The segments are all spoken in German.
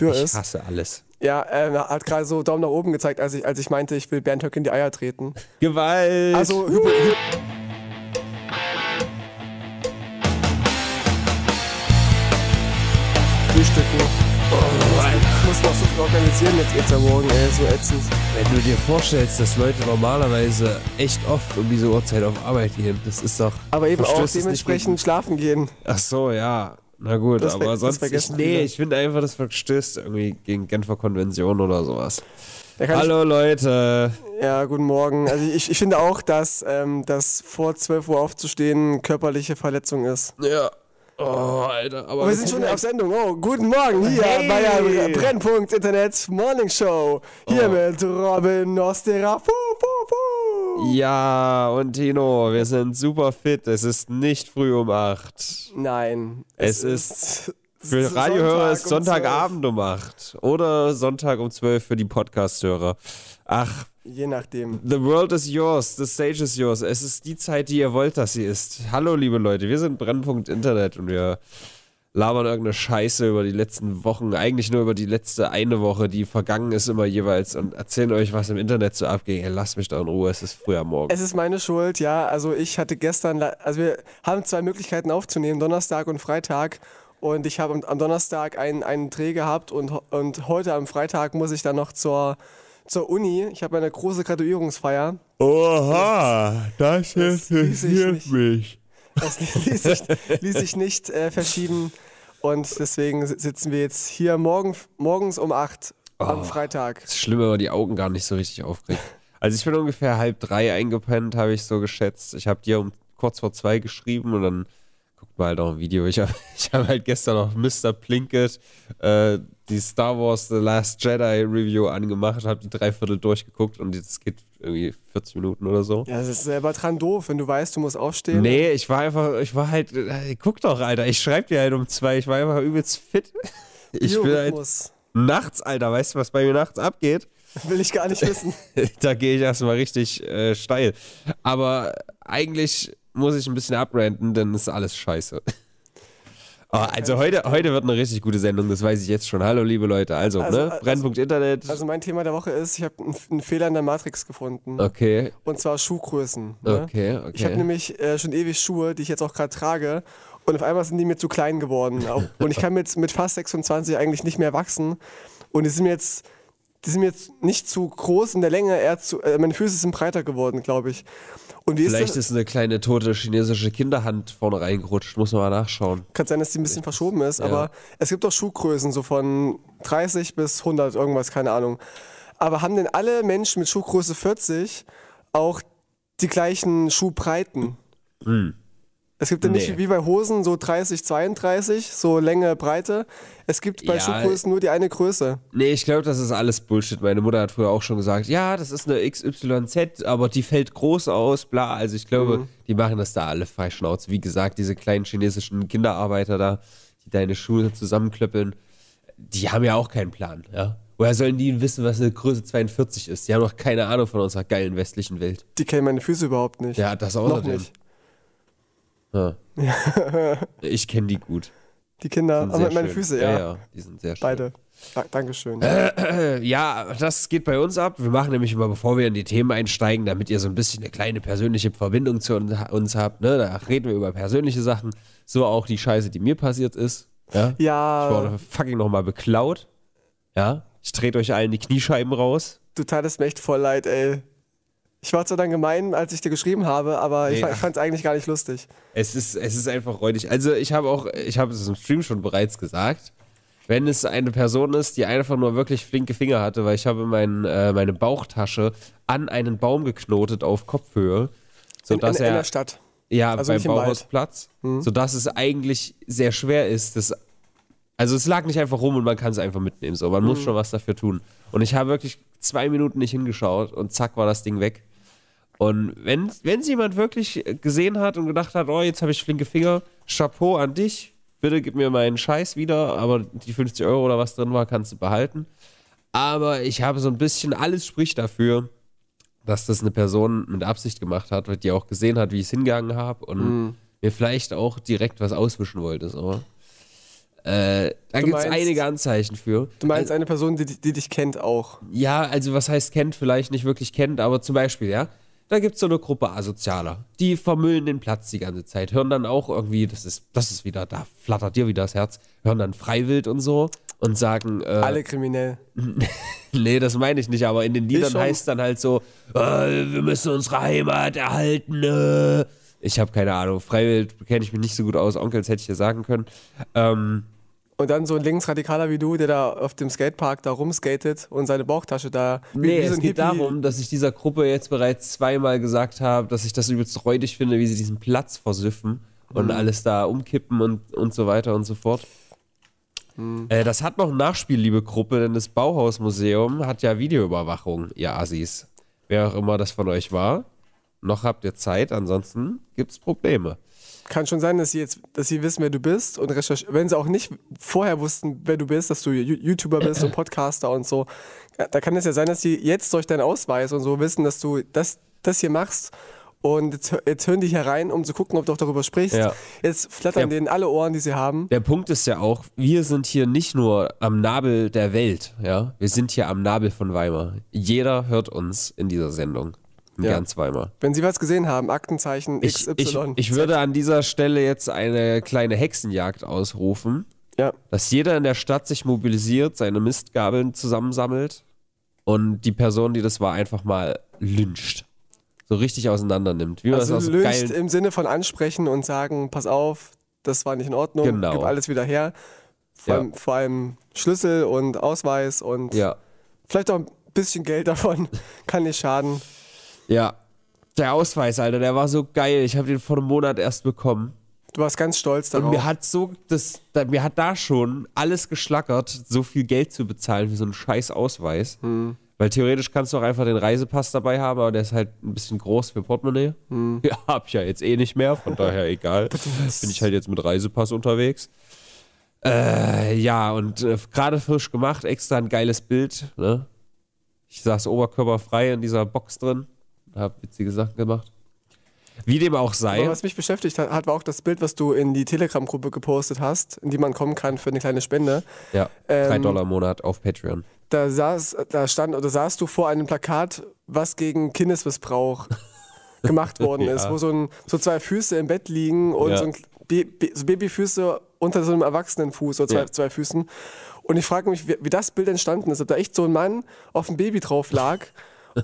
Für ich hasse alles. Ja, hat gerade so Daumen nach oben gezeigt, als ich meinte, ich will Bernd Höcke in die Eier treten. Gewalt! Also, Frühstücken. Ich muss noch so viel organisieren jetzt am Morgen, ey, so ätzend. Wenn du dir vorstellst, dass Leute normalerweise echt oft um diese Uhrzeit auf Arbeit gehen, das ist doch... Aber eben auch dementsprechend schlafen gehen. Ach so, ja. Na gut, das aber sonst... Ich finde einfach, das verstößt irgendwie gegen Genfer Konvention oder sowas. Hallo Leute! Ja, guten Morgen. Also ich finde auch, dass vor 12 Uhr aufzustehen körperliche Verletzung ist. Ja. Oh, Alter. Aber wir sind schon auf Sendung. Oh, guten Morgen hier bei der Brennpunkt Internet Morning Show. Hier mit Robin NosTeraFu. Ja, und Tino, wir sind super fit. Es ist nicht früh um 8. Nein. Es ist für Radiohörer ist Sonntagabend um 8. Oder Sonntag um 12 für die Podcast-Hörer. Ach. Je nachdem. The world is yours, the stage is yours. Es ist die Zeit, die ihr wollt, dass sie ist. Hallo, liebe Leute, wir sind Brennpunkt Internet und wir labern irgendeine Scheiße über die letzten Wochen, eigentlich nur über die letzte eine Woche, die vergangen ist immer jeweils und erzählen euch, was im Internet so abging. Ey, lasst mich da in Ruhe, es ist früh am Morgen. Es ist meine Schuld, ja, also ich hatte gestern, also wir haben zwei Möglichkeiten aufzunehmen, Donnerstag und Freitag. Und ich habe am Donnerstag einen Dreh gehabt und heute am Freitag muss ich dann noch zur Uni. Ich habe eine große Graduierungsfeier. Oha, das interessiert mich. Das ließ sich nicht verschieben. Und deswegen sitzen wir jetzt hier morgens um 8 am Freitag. Das ist schlimm, wenn man die Augen gar nicht so richtig aufkriegt. Also ich bin ungefähr 2:30 eingepennt, habe ich so geschätzt. Ich habe dir um kurz vor 2 geschrieben und dann guckt mal halt auch ein Video. Ich hab halt gestern noch Mr. Plinkett die Star Wars The Last Jedi Review angemacht, habe die 3/4 durchgeguckt und das geht irgendwie 40 Minuten oder so. Ja, das ist selber dran doof, wenn du weißt, du musst aufstehen. Nee, ich war halt, guck doch, Alter, ich schreib dir halt um 2, ich war einfach übelst fit. Ich bin halt nachts, Alter, weißt du, was bei mir nachts abgeht? Will ich gar nicht wissen. Da gehe ich erstmal richtig steil. Aber eigentlich muss ich ein bisschen abrenten, denn ist alles scheiße. Oh, also heute wird eine richtig gute Sendung, das weiß ich jetzt schon. Hallo liebe Leute, also Brennpunkt Internet. Also mein Thema der Woche ist, ich habe einen Fehler in der Matrix gefunden. Okay. Und zwar Schuhgrößen. Ne? Okay. Ich habe nämlich schon ewig Schuhe, die ich jetzt auch gerade trage. Und auf einmal sind die mir zu klein geworden. Und ich kann mit fast 26 eigentlich nicht mehr wachsen. Und die sind mir jetzt nicht zu groß in der Länge, meine Füße sind breiter geworden, glaube ich. Und vielleicht ist eine kleine tote chinesische Kinderhand vorne reingerutscht, muss man mal nachschauen. Kann sein, dass die ein bisschen verschoben ist, aber es gibt doch Schuhgrößen, so von 30 bis 100 irgendwas, keine Ahnung. Aber haben denn alle Menschen mit Schuhgröße 40 auch die gleichen Schuhbreiten? Hm. Es gibt ja nicht wie bei Hosen so 30, 32, so Länge, Breite. Es gibt bei Schuhgrößen nur die eine Größe. Nee, ich glaube, das ist alles Bullshit. Meine Mutter hat früher auch schon gesagt, ja, das ist eine XYZ, aber die fällt groß aus, bla. Also ich glaube, die machen das da alle freischnauze. Wie gesagt, diese kleinen chinesischen Kinderarbeiter da, die deine Schuhe zusammenklöppeln, die haben ja auch keinen Plan, ja. Woher sollen die wissen, was eine Größe 42 ist? Die haben doch keine Ahnung von unserer geilen westlichen Welt. Die kennen meine Füße überhaupt nicht. Ja, das auch nicht. Ja. Ich kenne die gut. Die Kinder, aber meine Füße, ja, die sind sehr schön. Beide. Dankeschön. Ja, das geht bei uns ab. Wir machen nämlich immer, bevor wir in die Themen einsteigen, damit ihr so ein bisschen eine kleine persönliche Verbindung zu uns habt, ne? Da reden wir über persönliche Sachen. So auch die Scheiße, die mir passiert ist. Ja. Ich wurde fucking nochmal beklaut. Ja. Ich trete euch allen die Kniescheiben raus. Du tatest mir echt voll leid, ey. Ich war zwar dann gemein, als ich dir geschrieben habe, aber ich fand es eigentlich gar nicht lustig. Es ist einfach räudig. Also ich habe es im Stream schon bereits gesagt, wenn es eine Person ist, die einfach nur wirklich flinke Finger hatte, weil ich habe meine Bauchtasche an einen Baum geknotet auf Kopfhöhe. Sodass in der Stadt. Ja, also beim Bauhausplatz. Sodass es eigentlich sehr schwer ist, also es lag nicht einfach rum und man kann es einfach mitnehmen. So. Man muss schon was dafür tun. Und ich habe wirklich 2 Minuten nicht hingeschaut und zack war das Ding weg. Und wenn es jemand wirklich gesehen hat und gedacht hat, oh, jetzt habe ich flinke Finger, Chapeau an dich, bitte gib mir meinen Scheiß wieder, aber die 50 € oder was drin war, kannst du behalten. Aber ich habe so ein bisschen, alles spricht dafür, dass das eine Person mit Absicht gemacht hat, weil die auch gesehen hat, wie ich es hingegangen habe und mir vielleicht auch direkt was auswischen wollte. So. Da gibt es einige Anzeichen für. Du meinst eine Person, die dich kennt auch? Ja, also was heißt kennt, vielleicht nicht wirklich kennt, aber zum Beispiel, ja, da gibt es so eine Gruppe Asozialer, die vermüllen den Platz die ganze Zeit, hören dann auch irgendwie, das ist wieder, da flattert dir wieder das Herz, hören dann Freiwild und so und sagen... alle kriminell. Nee, das meine ich nicht, aber in den Liedern heißt dann halt so, wir müssen unsere Heimat erhalten, Ich habe keine Ahnung. Freiwild kenne ich mich nicht so gut aus. Onkels hätte ich dir sagen können. Und dann so ein Linksradikaler wie du, der da auf dem Skatepark da rumskatet und seine Bauchtasche da... Nee, es geht darum, dass ich dieser Gruppe jetzt bereits zweimal gesagt habe, dass ich das übelst räudig finde, wie sie diesen Platz versüffen und alles da umkippen und so weiter und so fort. Das hat noch ein Nachspiel, liebe Gruppe, denn das Bauhausmuseum hat ja Videoüberwachung, ihr Assis. Wer auch immer das von euch war. Noch habt ihr Zeit, ansonsten gibt es Probleme. Kann schon sein, dass sie wissen, wer du bist und recherchieren. Wenn sie auch nicht vorher wussten, wer du bist, dass du YouTuber bist und Podcaster und so, da kann es ja sein, dass sie jetzt durch deinen Ausweis und so wissen, dass du das hier machst und jetzt hören die hier rein, um zu gucken, ob du auch darüber sprichst. Ja. Jetzt flattern denen alle Ohren, die sie haben. Der Punkt ist ja auch, wir sind hier nicht nur am Nabel der Welt, ja, wir sind hier am Nabel von Weimar. Jeder hört uns in dieser Sendung. Gern zweimal. Wenn Sie was gesehen haben, Aktenzeichen XY. Ich würde an dieser Stelle jetzt eine kleine Hexenjagd ausrufen, dass jeder in der Stadt sich mobilisiert, seine Mistgabeln zusammensammelt und die Person, die das war, einfach mal lyncht. So richtig auseinander nimmt. Wie man also das aus lyncht im Sinne von ansprechen und sagen, pass auf, das war nicht in Ordnung, gib alles wieder her. Vor allem Schlüssel und Ausweis und vielleicht auch ein bisschen Geld davon, kann nicht schaden. Ja, der Ausweis, Alter, der war so geil. Ich habe den vor einem Monat erst bekommen. Du warst ganz stolz darauf. Und mir hat da schon alles geschlackert, so viel Geld zu bezahlen für so einen scheiß Ausweis. Weil theoretisch kannst du auch einfach den Reisepass dabei haben, aber der ist halt ein bisschen groß für Portemonnaie. Ja, hab ich ja jetzt eh nicht mehr, von daher egal. Bin ich halt jetzt mit Reisepass unterwegs. Ja, und gerade frisch gemacht, extra ein geiles Bild. Ne? Ich saß oberkörperfrei in dieser Box drin. Hab witzige Sachen gemacht. Wie dem auch sei. Aber was mich beschäftigt hat, war auch das Bild, was du in die Telegram-Gruppe gepostet hast, in die man kommen kann für eine kleine Spende. Ja, $3 im Monat auf Patreon. Da saßt du vor einem Plakat, was gegen Kindesmissbrauch gemacht worden ist, wo so zwei Füße im Bett liegen und so ein Babyfüße unter so einem Erwachsenenfuß oder zwei Füßen. Und ich frage mich, wie das Bild entstanden ist, ob da echt so ein Mann auf dem Baby drauf lag.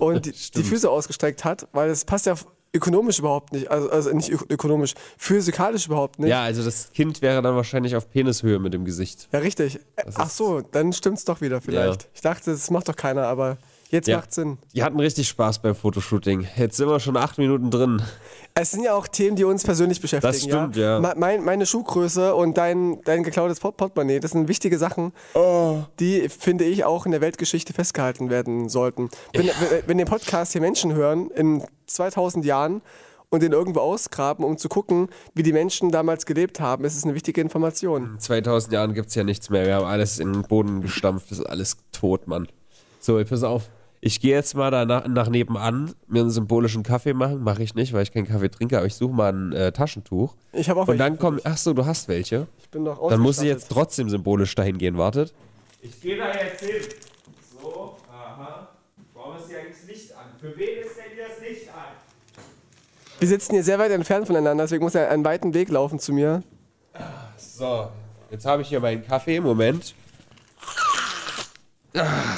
Und die Füße ausgestreckt hat, weil das passt ja ökonomisch überhaupt nicht, also nicht ökonomisch, physikalisch überhaupt nicht. Ja, also das Kind wäre dann wahrscheinlich auf Penishöhe mit dem Gesicht. Ja, richtig. Ach so, dann stimmt's doch wieder vielleicht. Ja. Ich dachte, das macht doch keiner, aber jetzt macht's Sinn. Die hatten richtig Spaß beim Fotoshooting. Jetzt sind wir schon 8 Minuten drin. Es sind ja auch Themen, die uns persönlich beschäftigen. Das stimmt, ja. Meine Schuhgröße und dein geklautes Portemonnaie, das sind wichtige Sachen, die, finde ich, auch in der Weltgeschichte festgehalten werden sollten. Wenn den Podcast hier Menschen hören, in 2000 Jahren, und den irgendwo ausgraben, um zu gucken, wie die Menschen damals gelebt haben, ist es eine wichtige Information. In 2000 Jahren gibt es ja nichts mehr. Wir haben alles in den Boden gestampft, das ist alles tot, Mann. So, pass auf. Ich gehe jetzt mal nach nebenan, mir einen symbolischen Kaffee machen. Mache ich nicht, weil ich keinen Kaffee trinke, aber ich suche mal ein Taschentuch. Ich habe auch welche. Und dann kommt, achso, du hast welche? Ich bin doch ausgestattet. Dann muss ich jetzt trotzdem symbolisch dahin gehen, wartet. Ich gehe da jetzt hin. So, aha. Warum ist hier eigentlich das Licht an? Für wen ist denn hier das Licht an? Wir sitzen hier sehr weit entfernt voneinander, deswegen muss er einen weiten Weg laufen zu mir. So, jetzt habe ich hier meinen Kaffee, Moment.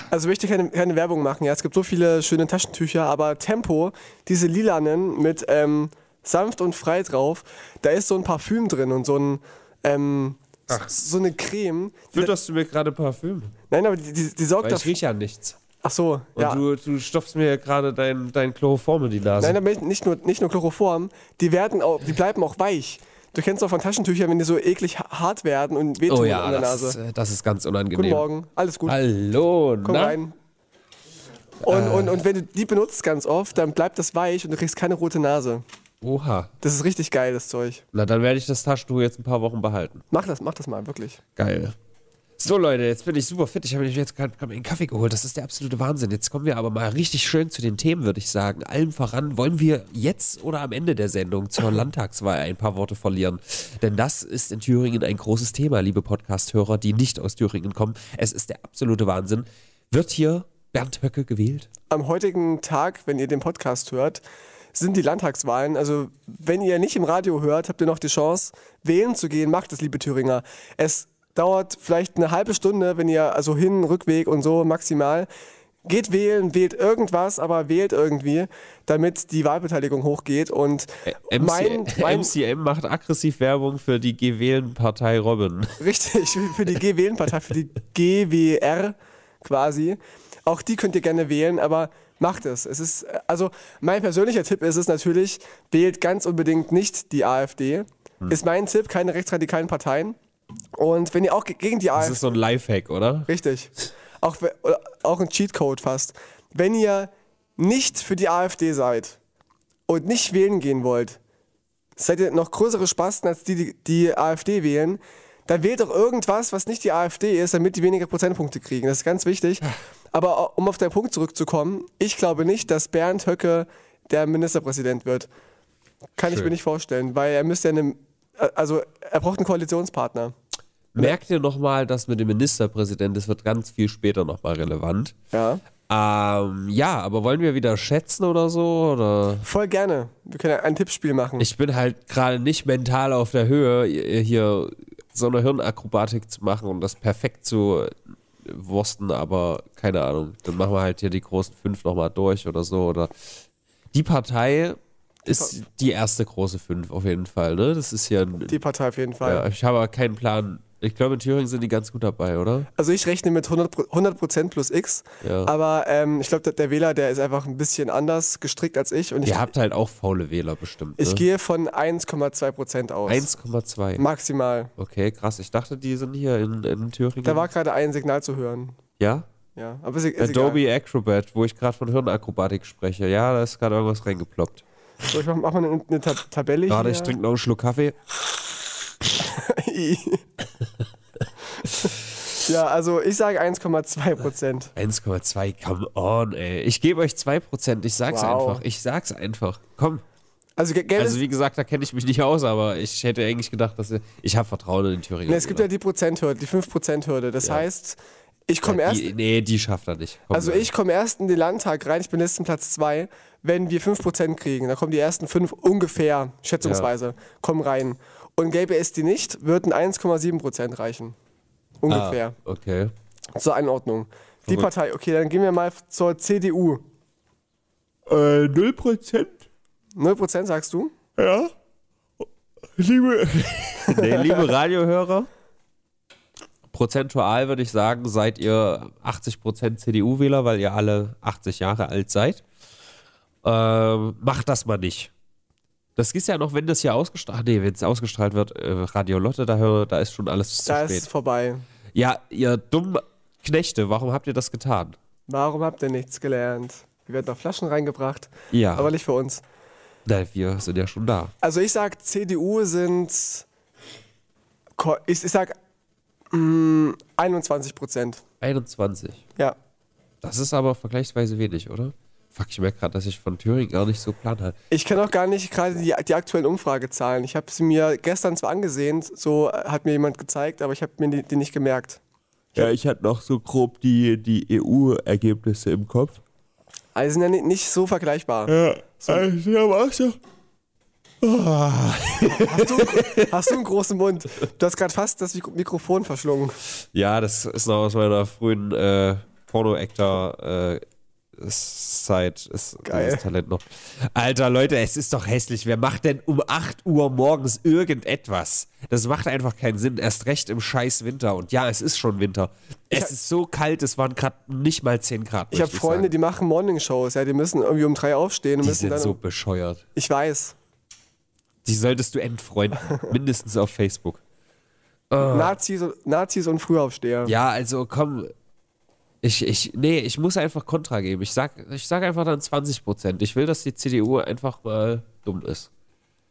Also ich möchte keine Werbung machen, ja, es gibt so viele schöne Taschentücher, aber Tempo, diese lilanen mit sanft und frei drauf, da ist so ein Parfüm drin und so ein so eine Creme. Fütterst du mir gerade Parfüm? Nein, aber die sorgt dafür. Ich riech ja nichts. Ach so, und ja. Du stopfst mir gerade dein Chloroform in die Nase. Nein, nicht nur Chloroform, die bleiben auch weich. Du kennst doch von Taschentüchern, wenn die so eklig hart werden und wehtun in der Nase. Das ist ganz unangenehm. Guten Morgen, alles gut. Hallo, komm rein. Und wenn du die benutzt ganz oft, dann bleibt das weich und du kriegst keine rote Nase. Oha. Das ist richtig geil, das Zeug. Na, dann werde ich das Taschentuch jetzt ein paar Wochen behalten. Mach das mal, wirklich. Geil. So Leute, jetzt bin ich super fit. Ich habe mir jetzt gerade einen Kaffee geholt. Das ist der absolute Wahnsinn. Jetzt kommen wir aber mal richtig schön zu den Themen, würde ich sagen. Allem voran wollen wir jetzt oder am Ende der Sendung zur Landtagswahl ein paar Worte verlieren. Denn das ist in Thüringen ein großes Thema, liebe Podcast-Hörer, die nicht aus Thüringen kommen. Es ist der absolute Wahnsinn. Wird hier Bernd Höcke gewählt? Am heutigen Tag, wenn ihr den Podcast hört, sind die Landtagswahlen. Also wenn ihr nicht im Radio hört, habt ihr noch die Chance, wählen zu gehen. Macht es, liebe Thüringer. Es dauert vielleicht eine halbe Stunde, wenn ihr, also hin, Rückweg und so maximal. Geht wählen, wählt irgendwas, aber wählt irgendwie, damit die Wahlbeteiligung hochgeht. Und MCM macht aggressiv Werbung für die G-Wählen-Partei Robin. Richtig, für die G-Wählen-Partei, für die GWR quasi. Auch die könnt ihr gerne wählen, aber macht es. Es ist, also mein persönlicher Tipp ist es natürlich, wählt ganz unbedingt nicht die AfD. Ist mein Tipp, keine rechtsradikalen Parteien. Und wenn ihr auch gegen die AfD... Das ist so ein Lifehack, oder? Richtig. Auch ein Cheatcode fast. Wenn ihr nicht für die AfD seid und nicht wählen gehen wollt, seid ihr noch größere Spasten als die AfD wählen, dann wählt doch irgendwas, was nicht die AfD ist, damit die weniger Prozentpunkte kriegen. Das ist ganz wichtig. Aber um auf den Punkt zurückzukommen, ich glaube nicht, dass Bernd Höcke der Ministerpräsident wird. Kann ich mir nicht vorstellen, weil er müsste ja eine... Also, er braucht einen Koalitionspartner. Merkt ihr nochmal, dass mit dem Ministerpräsidenten, das wird ganz viel später nochmal relevant. Ja. Ja, aber wollen wir wieder schätzen oder so? Oder? Voll gerne. Wir können ja ein Tippspiel machen. Ich bin halt gerade nicht mental auf der Höhe, hier so eine Hirnakrobatik zu machen und das perfekt zu wursten, aber keine Ahnung. Dann machen wir halt hier die großen 5 nochmal durch oder so. Oder die Partei... ist die erste große 5 auf jeden Fall, ne? Das ist hier ein, die Partei auf jeden Fall. Ja, ich habe aber keinen Plan. Ich glaube, in Thüringen sind die ganz gut dabei, oder? Also ich rechne mit 100% plus X, ja. Aber ich glaube, der Wähler, der ist einfach ein bisschen anders gestrickt als ich. Und ihr habt halt auch faule Wähler bestimmt, ne? Ich gehe von 1,2% aus. 1,2? Maximal. Okay, krass. Ich dachte, die sind hier in Thüringen. Da war gerade ein Signal zu hören. Ja? Ja. Aber ist Adobe egal. Acrobat, wo ich gerade von Hirnakrobatik spreche. Ja, da ist gerade irgendwas reingeploppt. So, ich mach mal eine Tabelle hier. Warte, ich trinke noch einen Schluck Kaffee. Ja, also ich sage 1,2%. 1,2, come on, ey. Ich gebe euch 2%, ich sag's einfach. Ich sag's einfach, komm. Also wie gesagt, da kenne ich mich nicht aus, aber ich hätte eigentlich gedacht, dass... Ich habe Vertrauen in den Thüringen. Nee, es gibt ja die Prozenthürde, die 5%-Hürde. Das heißt... Ich komme erst. Nee, die schafft er nicht. Ich komme erst in den Landtag rein, ich bin Listenplatz 2, wenn wir 5% kriegen. Da kommen die ersten 5 ungefähr, schätzungsweise, kommen rein. Und gäbe es die nicht, würden 1,7% reichen. Ungefähr. Ah, okay. Zur Einordnung. Die Partei, okay, dann gehen wir mal zur CDU. 0%? 0% sagst du? Ja. Liebe Radiohörer. Prozentual würde ich sagen, seid ihr 80% CDU-Wähler, weil ihr alle 80 Jahre alt seid. Macht das mal nicht. Das ist ja noch, wenn das hier ausgestrahlt wird, Radio Lotte, da ist schon alles zu spät. Da ist vorbei. Ja, ihr dummen Knechte, warum habt ihr das getan? Warum habt ihr nichts gelernt? Wir werden da Flaschen reingebracht, ja. Aber nicht für uns. Nein, wir sind ja schon da. Also ich sag, CDU sind... Ich sag... 21%. 21? Ja. Das ist aber vergleichsweise wenig, oder? Fuck, ich merke gerade, dass ich von Thüringen gar nicht so Plan hatte. Ich kenne auch gar nicht gerade die aktuellen Umfragezahlen. Ich habe sie mir gestern zwar angesehen, so hat mir jemand gezeigt, aber ich habe mir die nicht gemerkt. Ja, ich hatte noch so grob die EU-Ergebnisse im Kopf. Also sind ja nicht so vergleichbar. Ja, so. Ich habe auch so... Oh. Hast du einen großen Mund? Du hast gerade fast das Mikrofon verschlungen. Ja, das ist noch aus meiner frühen Porno-Actor Zeit. Ist das Talent noch. Alter, Leute, es ist doch hässlich. Wer macht denn um 8 Uhr morgens irgendetwas? Das macht einfach keinen Sinn. Erst recht im scheiß Winter. Und ja, es ist schon Winter. Es ist so kalt, es waren gerade nicht mal 10 Grad. Ich habe Freunde, die machen Morning-Shows. Ja, die müssen irgendwie um 3 aufstehen. Die sind dann so bescheuert. Ich weiß. Die solltest du entfreunden, mindestens auf Facebook. Nazis und Frühaufsteher. Ja, also komm, ich muss einfach Kontra geben. Ich sag einfach dann 20%. Ich will, dass die CDU einfach mal dumm ist.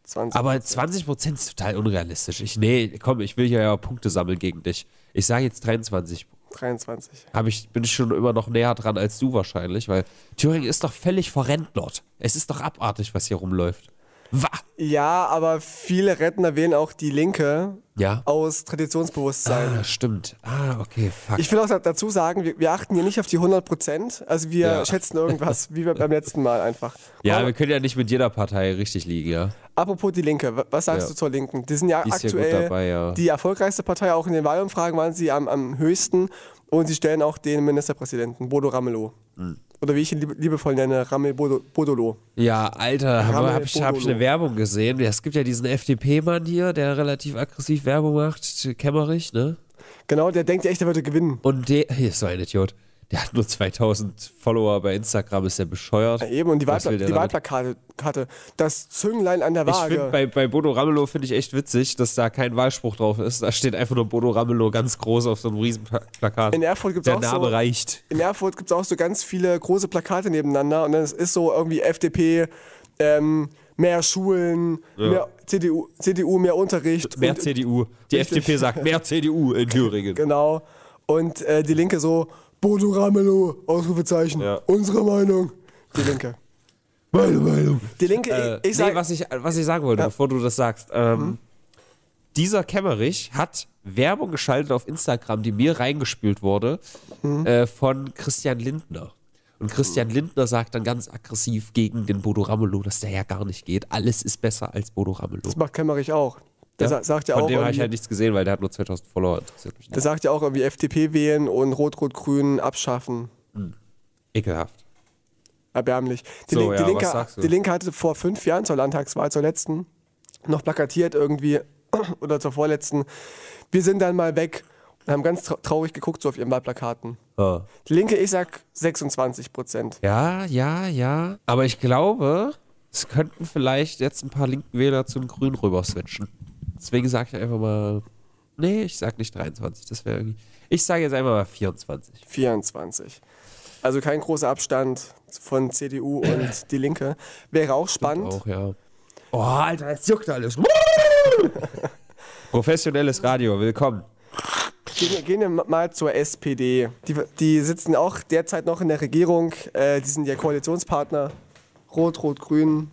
20%. Aber 20% ist total unrealistisch. Ich will hier ja Punkte sammeln gegen dich. Ich sage jetzt 23. 23. Bin ich schon immer noch näher dran als du wahrscheinlich, weil Thüringen ist doch völlig verrennt dort. Es ist doch abartig, was hier rumläuft. Wah. Ja, aber viele Rentner wählen auch die Linke aus Traditionsbewusstsein. Ah, stimmt. Ah, okay, fuck. Ich will auch dazu sagen, wir achten hier nicht auf die 100%. Also wir schätzen irgendwas, wie beim letzten Mal einfach. Ja, aber wir können ja nicht mit jeder Partei richtig liegen, ja. Apropos die Linke, was sagst du zur Linken? Die sind ja aktuell gut dabei, die erfolgreichste Partei. Auch in den Wahlumfragen waren sie am höchsten. Und sie stellen auch den Ministerpräsidenten, Bodo Ramelow. Hm. Oder wie ich ihn liebevoll nenne, Ramel Bodolo. Ja, Alter, hab ich eine Werbung gesehen. Es gibt ja diesen FDP-Mann hier, der relativ aggressiv Werbung macht, Kemmerich, ne? Genau, der denkt echt, der würde gewinnen. Und der, hier ist so ein Idiot, der hat nur 2000 Follower bei Instagram, ist der bescheuert. Ja, eben, und die Wahlplakate, das Zünglein an der Waage. Ich finde, bei Bodo Ramelow finde ich echt witzig, dass da kein Wahlspruch drauf ist. Da steht einfach nur Bodo Ramelow ganz groß auf so einem riesen Plakat. In Erfurt gibt's auch so, in Erfurt gibt es auch so ganz viele große Plakate nebeneinander und dann ist so irgendwie FDP, mehr Schulen, mehr CDU, mehr Unterricht. Mehr und, CDU. Die FDP sagt mehr CDU in Thüringen. Genau. Und die Linke so, Bodo Ramelow, Ausrufezeichen, unsere Meinung. Die Linke. Meine Meinung. Die Linke, ich sag, was ich sagen wollte, bevor du das sagst. Dieser Kemmerich hat Werbung geschaltet auf Instagram, die mir reingespült wurde, von Christian Lindner. Und Christian Lindner sagt dann ganz aggressiv gegen den Bodo Ramelow, dass der ja gar nicht geht. Alles ist besser als Bodo Ramelow. Das macht Kemmerich auch. Der sagt ja auch, von dem habe ich halt nichts gesehen, weil der hat nur 2000 Follower. Der sagt ja auch irgendwie FDP wählen und Rot-Rot-Grün abschaffen. Mhm. Ekelhaft. Erbärmlich. Die Linke hatte vor 5 Jahren zur Landtagswahl, zur letzten, noch plakatiert irgendwie, oder zur vorletzten, wir sind dann mal weg, und haben ganz traurig geguckt, so auf ihren Wahlplakaten. Oh. Die Linke, ich sag 26%. Ja, ja, ja. Aber ich glaube, es könnten vielleicht jetzt ein paar linken Wähler zu den Grünen rüber switchen. Deswegen sage ich einfach mal, nee, ich sag nicht 23, das wäre irgendwie, ich sage jetzt einfach mal 24. 24. Also kein großer Abstand von CDU und die Linke. Wäre auch spannend. Auch, ja. Oh, Alter, jetzt juckt alles. Professionelles Radio, willkommen. Gehen wir mal zur SPD. Die sitzen auch derzeit noch in der Regierung. Die sind ja Koalitionspartner. Rot-Rot-Grün.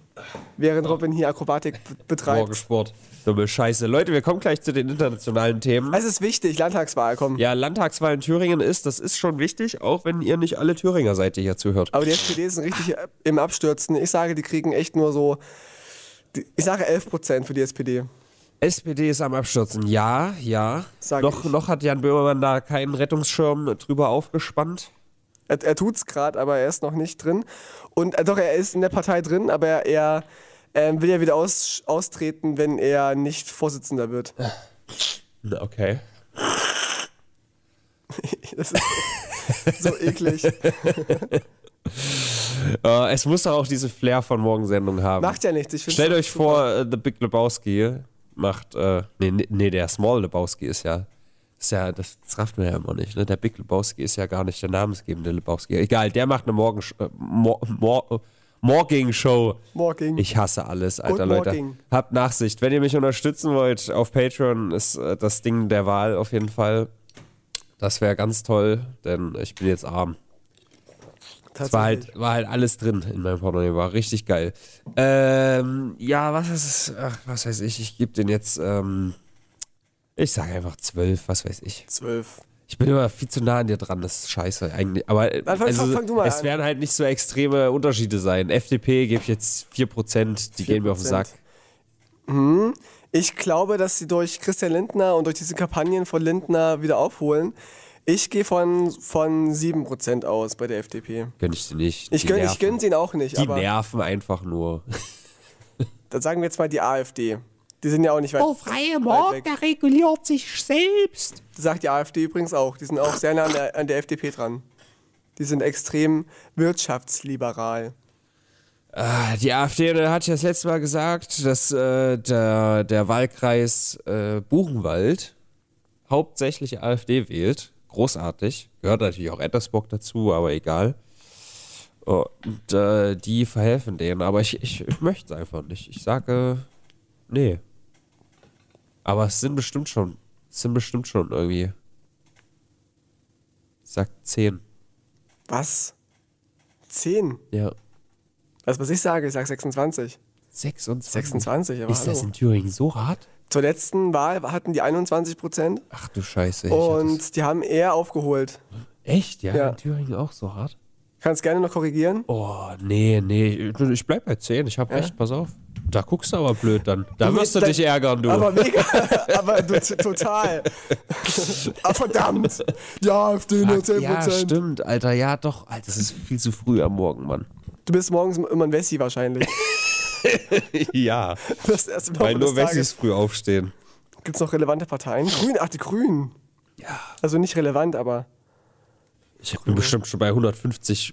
Während Robin hier Akrobatik betreibt. Morgensport. Dumme Scheiße. Leute, wir kommen gleich zu den internationalen Themen. Es ist wichtig, Landtagswahl, komm. Ja, Landtagswahl in Thüringen das ist schon wichtig, auch wenn ihr nicht alle Thüringer seid, die hier zuhört. Aber die SPD sind richtig im Abstürzen. Ich sage, die kriegen echt nur so, ich sage 11% für die SPD. SPD ist am Abstürzen, ja, ja. Noch hat Jan Böhmermann da keinen Rettungsschirm drüber aufgespannt. Er tut's gerade, aber er ist noch nicht drin. Und doch, er ist in der Partei drin, aber er will ja wieder austreten, wenn er nicht Vorsitzender wird. Okay. Das ist so eklig. Es muss doch auch diese Flair von Morgensendung haben. Macht ja nichts. Stellt euch vor, The Big Lebowski macht... nee, der Small Lebowski ist ja... das rafft man ja immer nicht, ne? Der Big Lebowski ist ja gar nicht der namensgebende Lebowski. Egal, der macht eine Morgenshow. Ich hasse alles, Alter, Leute. Habt Nachsicht. Wenn ihr mich unterstützen wollt, auf Patreon ist das Ding der Wahl auf jeden Fall. Das wäre ganz toll, denn ich bin jetzt arm. Das war halt alles drin in meinem Portemonnaie, war richtig geil. Ja, was ist es? Ach, was weiß ich, ich gebe den jetzt... ich sage einfach 12, was weiß ich. 12. Ich bin immer viel zu nah an dir dran, das ist scheiße eigentlich. Aber also, fang du mal es werden halt nicht so extreme Unterschiede sein. FDP gebe ich jetzt 4%, die gehen mir auf den Sack. Hm. Ich glaube, dass sie durch Christian Lindner und durch diese Kampagnen von Lindner wieder aufholen. Ich gehe von 7% aus bei der FDP. Gönn ich sie nicht. Ich gönn sie auch nicht. Die aber nerven einfach nur. Dann sagen wir jetzt mal die AfD. Die sind ja auch nicht weit. Oh, freie Markt, der reguliert sich selbst. Das sagt die AfD übrigens auch. Die sind auch sehr nah an der FDP dran. Die sind extrem wirtschaftsliberal. Die AfD hat ja das letzte Mal gesagt, dass der Wahlkreis Buchenwald hauptsächlich AfD wählt. Großartig. Gehört natürlich auch Ettersbock dazu, aber egal. Und die verhelfen denen. Aber ich möchte es einfach nicht. Ich sage... nee. Aber es sind bestimmt schon irgendwie sag 10. Was? 10? Ja. Also was ich sage, ich sag 26. 26? 26, aber ist das in Thüringen so hart? Zur letzten Wahl hatten die 21%. Ach du Scheiße. Und die haben eher aufgeholt. Echt? Ja, ja. In Thüringen auch so hart? Kannst gerne noch korrigieren. Oh, nee, nee. Ich bleib bei 10. Ich hab recht, pass auf. Da guckst du aber blöd dann. Da wirst du dich ärgern, du. Aber mega. Aber du, total. Ah, verdammt. Ja, AfD nur 10%. Ja, stimmt, Alter. Ja, doch. Alter, das ist viel zu früh am Morgen, Mann. Du bist morgens immer ein Wessi wahrscheinlich. Ja. Das erste Weil nur Wessis früh aufstehen. Gibt's noch relevante Parteien? Grün? Ach, die Grünen. Ja. Also nicht relevant, aber... Ich bin bestimmt schon bei 150%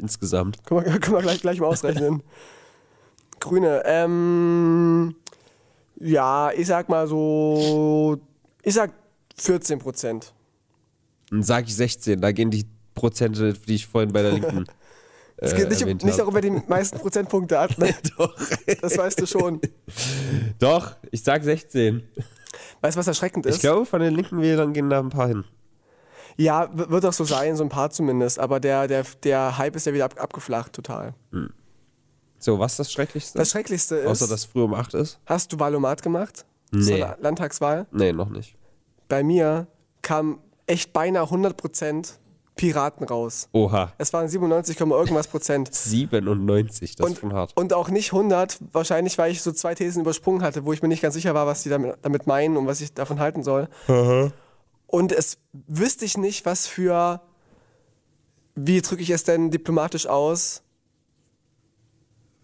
insgesamt. Können wir gleich mal ausrechnen. Grüne, ja, ich sag mal so, ich sag 14%. Dann sag ich 16, da gehen die Prozente, die ich vorhin bei der Linken es geht nicht darum, wer die meisten Prozentpunkte hat, ne? Doch. Das weißt du schon. Doch, ich sag 16. Weißt du, was erschreckend ist? Ich glaube, von den linken Wählern gehen da ein paar hin. Ja, wird auch so sein, so ein paar zumindest, aber der Hype ist ja wieder abgeflacht, total. Hm. So, was ist das Schrecklichste? Das Schrecklichste ist... Außer, dass es früh um 8 ist. Hast du Wahlomat gemacht? Nee. So eine Landtagswahl? Nee, noch nicht. Bei mir kam echt beinahe 100% Piraten raus. Oha. Es waren 97, irgendwas Prozent. 97, das ist schon hart. Und auch nicht 100, wahrscheinlich, weil ich so 2 Thesen übersprungen hatte, wo ich mir nicht ganz sicher war, was die damit meinen und was ich davon halten soll. Aha. Und es wüsste ich nicht, was für, wie drücke ich es denn diplomatisch aus,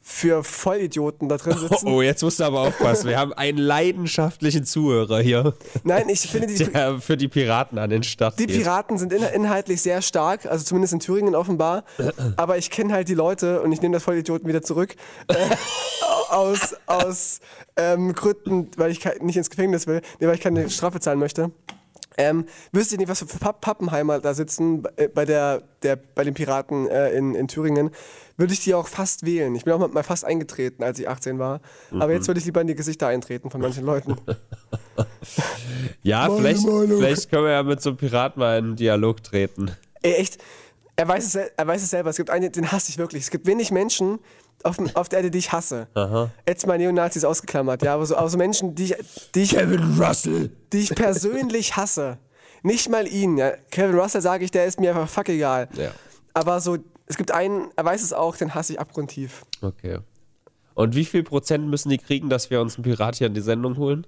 für Vollidioten da drin sitzen. Oh, jetzt musst du aber aufpassen. Wir haben einen leidenschaftlichen Zuhörer hier. Nein, ich finde die... Der für die Piraten an den Start geht. Die Piraten sind inhaltlich sehr stark, also zumindest in Thüringen offenbar. Aber ich kenne halt die Leute und ich nehme das Vollidioten wieder zurück. Aus Gründen, weil ich nicht ins Gefängnis will, nee, weil ich keine Strafe zahlen möchte. Wüsste ich nicht, was für Pappenheimer da sitzen bei den Piraten in Thüringen, würde ich die auch fast wählen. Ich bin auch mal fast eingetreten, als ich 18 war. Mhm. Aber jetzt würde ich lieber in die Gesichter eintreten von manchen Leuten. Ja, vielleicht können wir ja mit so einem Pirat mal in einen Dialog treten. Ey, echt, er weiß es selber. Es gibt einen, den hasse ich wirklich. Es gibt wenig Menschen auf der Erde, die ich hasse. Aha. Jetzt mal Neonazis ausgeklammert, ja, aber so Menschen, die ich Kevin Russell! Die ich persönlich hasse. Nicht mal ihn, ja. Kevin Russell sage ich, der ist mir einfach fuck egal. Ja. Aber so, es gibt einen, er weiß es auch, den hasse ich abgrundtief. Okay. Und wie viel Prozent müssen die kriegen, dass wir uns einen Pirat hier in die Sendung holen?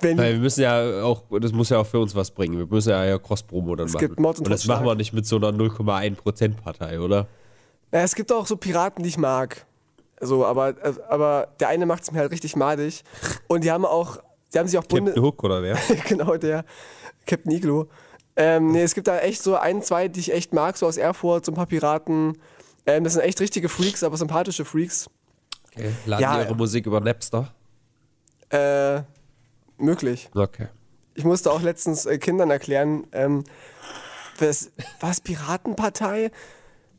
Weil wir müssen ja auch, das muss ja auch für uns was bringen. Wir müssen ja Cross-Promo dann machen. Und das machen wir nicht mit so einer 0,1%-Partei, oder? Ja, es gibt auch so Piraten, die ich mag. So, aber der eine macht es mir halt richtig madig. Und die haben sich auch Captain Hook oder wer? Genau, der Captain Iglo. Nee, es gibt da echt so ein, zwei, die ich echt mag, so aus Erfurt, so ein paar Piraten. Das sind echt richtige Freaks, aber sympathische Freaks. Okay, laden ja, die ihre Musik über Napster? Möglich. Okay. Ich musste auch letztens Kindern erklären, was Piratenpartei?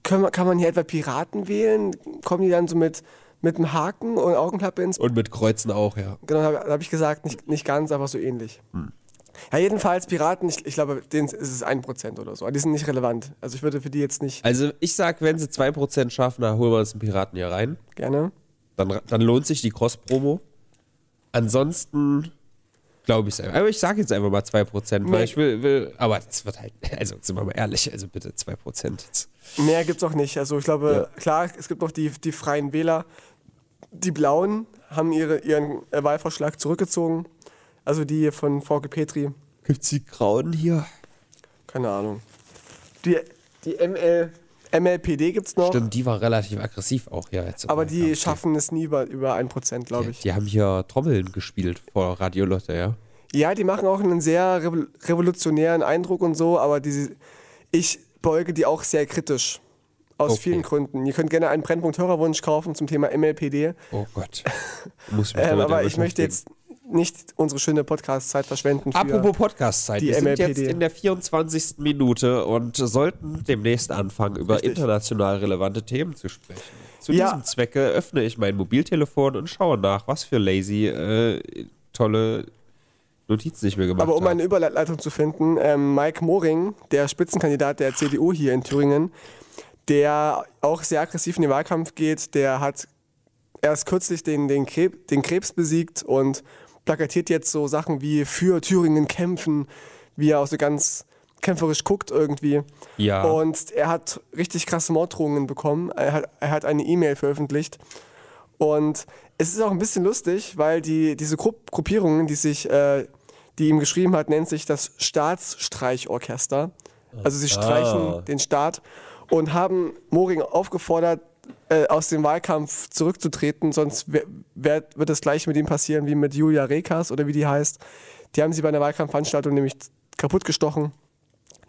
Kann man hier etwa Piraten wählen? Kommen die dann so mit einem Haken und Augenklappe ins... Und mit Kreuzen auch, ja. Genau, hab ich gesagt, nicht ganz, aber so ähnlich. Hm. Ja, jedenfalls Piraten, ich glaube, denen ist es 1% oder so. Die sind nicht relevant. Also ich würde für die jetzt nicht... Also ich sag, wenn sie 2% schaffen, dann holen wir uns einen Piraten hier rein. Gerne. Dann lohnt sich die Cross-Promo. Ansonsten... Glaube ich, aber ich sage jetzt einfach mal 2%, weil ich will, aber das wird halt, also sind wir mal ehrlich, also bitte 2%. Mehr gibt's auch nicht, also ich glaube, ja. Klar, es gibt noch die Freien Wähler, die Blauen haben ihren Wahlvorschlag zurückgezogen, also die von Frauke Petri. Gibt's die Grauen hier? Keine Ahnung. Die MLPD gibt's noch. Stimmt, die war relativ aggressiv auch hier. Jetzt aber die schaffen es nie über 1%, glaube ich. Die haben hier Trommeln gespielt vor Radio Lotte, ja? Ja, die machen auch einen sehr revolutionären Eindruck und so, aber ich beuge die auch sehr kritisch. Aus vielen Gründen. Ihr könnt gerne einen Brennpunkt-Hörerwunsch kaufen zum Thema MLPD. Oh Gott. Muss aber ich möchte jetzt nicht unsere schöne Podcast-Zeit verschwenden. Apropos Podcast-Zeit, wir sind jetzt in der 24. Minute und sollten demnächst anfangen, über international relevante Themen zu sprechen. Zu diesem Zwecke öffne ich mein Mobiltelefon und schaue nach, was für lazy, tolle Notizen nicht mehr gemacht habe. Aber um eine Überleitung zu finden, Mike Mohring, der Spitzenkandidat der CDU hier in Thüringen, der auch sehr aggressiv in den Wahlkampf geht, der hat erst kürzlich den Krebs besiegt und plakatiert jetzt so Sachen wie für Thüringen kämpfen, wie er auch so ganz kämpferisch guckt irgendwie. Ja. Und er hat richtig krasse Morddrohungen bekommen. Er hat eine E-Mail veröffentlicht. Und es ist auch ein bisschen lustig, weil diese Gruppierungen, die ihm geschrieben hat, nennt sich das Staatsstreichorchester. Also sie streichen den Staat und haben Mohring aufgefordert, aus dem Wahlkampf zurückzutreten, sonst wird das gleiche mit ihm passieren wie mit Julia Rekas oder wie die heißt. Die haben sie bei einer Wahlkampfveranstaltung nämlich kaputtgestochen.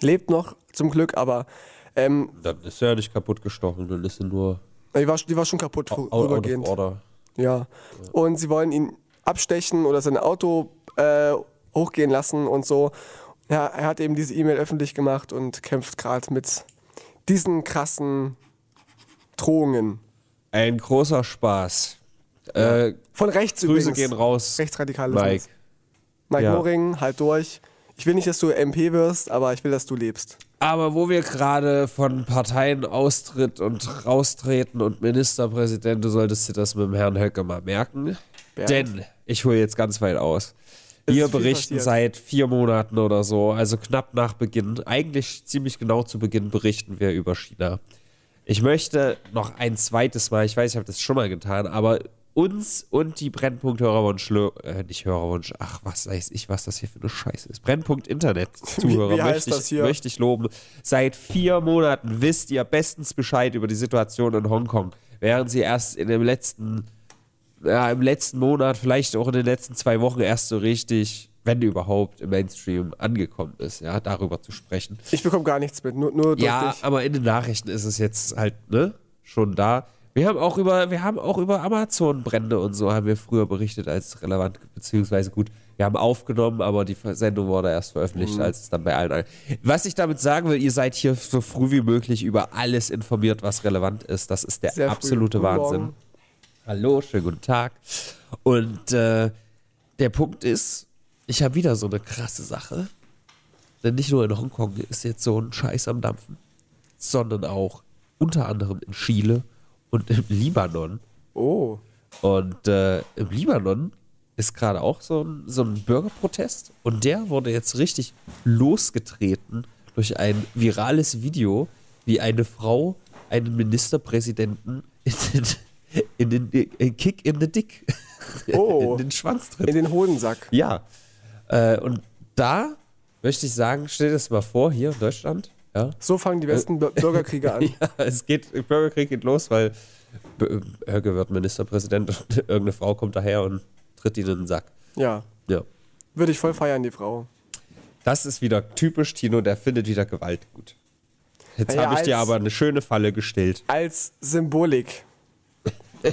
Lebt noch, zum Glück, aber... das ist ja nicht kaputtgestochen, das ist ja nur... Die war schon kaputt vorübergehend. Ja. Und sie wollen ihn abstechen oder sein Auto hochgehen lassen und so. Ja, er hat eben diese E-Mail öffentlich gemacht und kämpft gerade mit diesen krassen Drohungen. Ein großer Spaß. Ja. Von rechts übrigens. Grüße gehen raus. Rechtsradikale Mike. Mike Mohring, halt durch. Ich will nicht, dass du MP wirst, aber ich will, dass du lebst. Aber wo wir gerade von Parteien austritt und raustreten und Ministerpräsident, du solltest dir das mit dem Herrn Höcke mal merken. Bernd. Denn, ich hole jetzt ganz weit aus, wir berichten seit 4 Monaten oder so, also knapp nach Beginn, eigentlich ziemlich genau zu Beginn berichten wir über China. Ich möchte noch ein zweites Mal, ich weiß, ich habe das schon mal getan, aber uns und die Brennpunkt Internet Zuhörer möchte ich loben. Seit 4 Monaten wisst ihr bestens Bescheid über die Situation in Hongkong, während sie erst in dem letzten, ja, im letzten Monat, vielleicht auch in den letzten 2 Wochen erst so richtig, wenn überhaupt, im Mainstream angekommen ist, ja, darüber zu sprechen. Ich bekomme gar nichts mit, nur durch dich. Aber in den Nachrichten ist es jetzt halt, ne, schon da. Wir haben auch über Amazon-Brände und so haben wir früher berichtet als relevant, beziehungsweise gut, wir haben aufgenommen, aber die Sendung wurde erst veröffentlicht, als es dann bei allen. Was ich damit sagen will, ihr seid hier so früh wie möglich über alles informiert, was relevant ist. Das ist der absolute Wahnsinn. Hallo, schönen guten Tag. Und der Punkt ist, ich habe wieder so eine krasse Sache. Denn nicht nur in Hongkong ist jetzt so ein Scheiß am Dampfen, sondern auch unter anderem in Chile. Und im Libanon. Oh. Und im Libanon ist gerade auch so ein Bürgerprotest. Und der wurde jetzt richtig losgetreten durch ein virales Video, wie eine Frau einen Ministerpräsidenten in den Kick in the Dick. Oh. In den Schwanz tritt. In den Hodensack. Ja. Und da möchte ich sagen, stell dir das mal vor, hier in Deutschland. Ja. So fangen die besten Bürgerkriege an. Ja, Bürgerkrieg geht los, weil Höcke wird Ministerpräsident und irgendeine Frau kommt daher und tritt ihn in den Sack. Ja. Würde ich voll feiern, die Frau. Das ist wieder typisch Tino, der findet wieder Gewalt gut. Jetzt habe ich dir aber eine schöne Falle gestellt. Als Symbolik.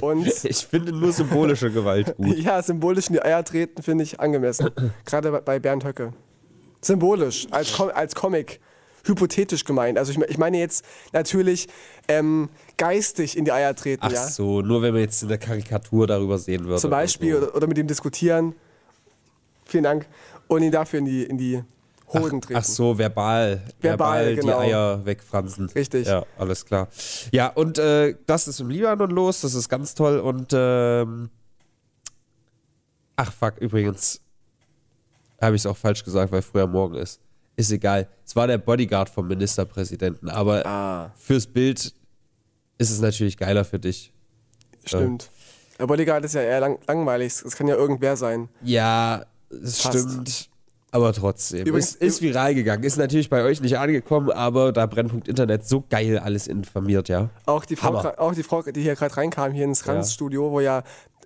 Und ich finde nur symbolische Gewalt gut. Ja, symbolisch in die Eier treten finde ich angemessen. Gerade bei Bernd Höcke. Symbolisch, als Comic. Hypothetisch gemeint. Also ich meine jetzt natürlich geistig in die Eier treten. Ach so, nur wenn man jetzt in der Karikatur darüber sehen würde. Zum Beispiel oder mit ihm diskutieren. Vielen Dank. Und ihn dafür in die Hoden treten. Ach so, verbal genau. Die Eier wegfransen. Richtig. Ja, alles klar. Ja, und das ist im Libanon los, das ist ganz toll. Und ach fuck, übrigens habe ich es auch falsch gesagt, weil früher morgen ist. Ist egal. Es war der Bodyguard vom Ministerpräsidenten. Aber fürs Bild ist es natürlich geiler für dich. Stimmt. Der Bodyguard ist ja eher langweilig. Es kann ja irgendwer sein. Ja, es stimmt. Aber trotzdem. Übrigens ist viral gegangen. Ist natürlich bei euch nicht angekommen, aber da Brennpunkt Internet so geil alles informiert, ja. Auch die Frau, die hier gerade reinkam, hier ins Kranzstudio, wo ja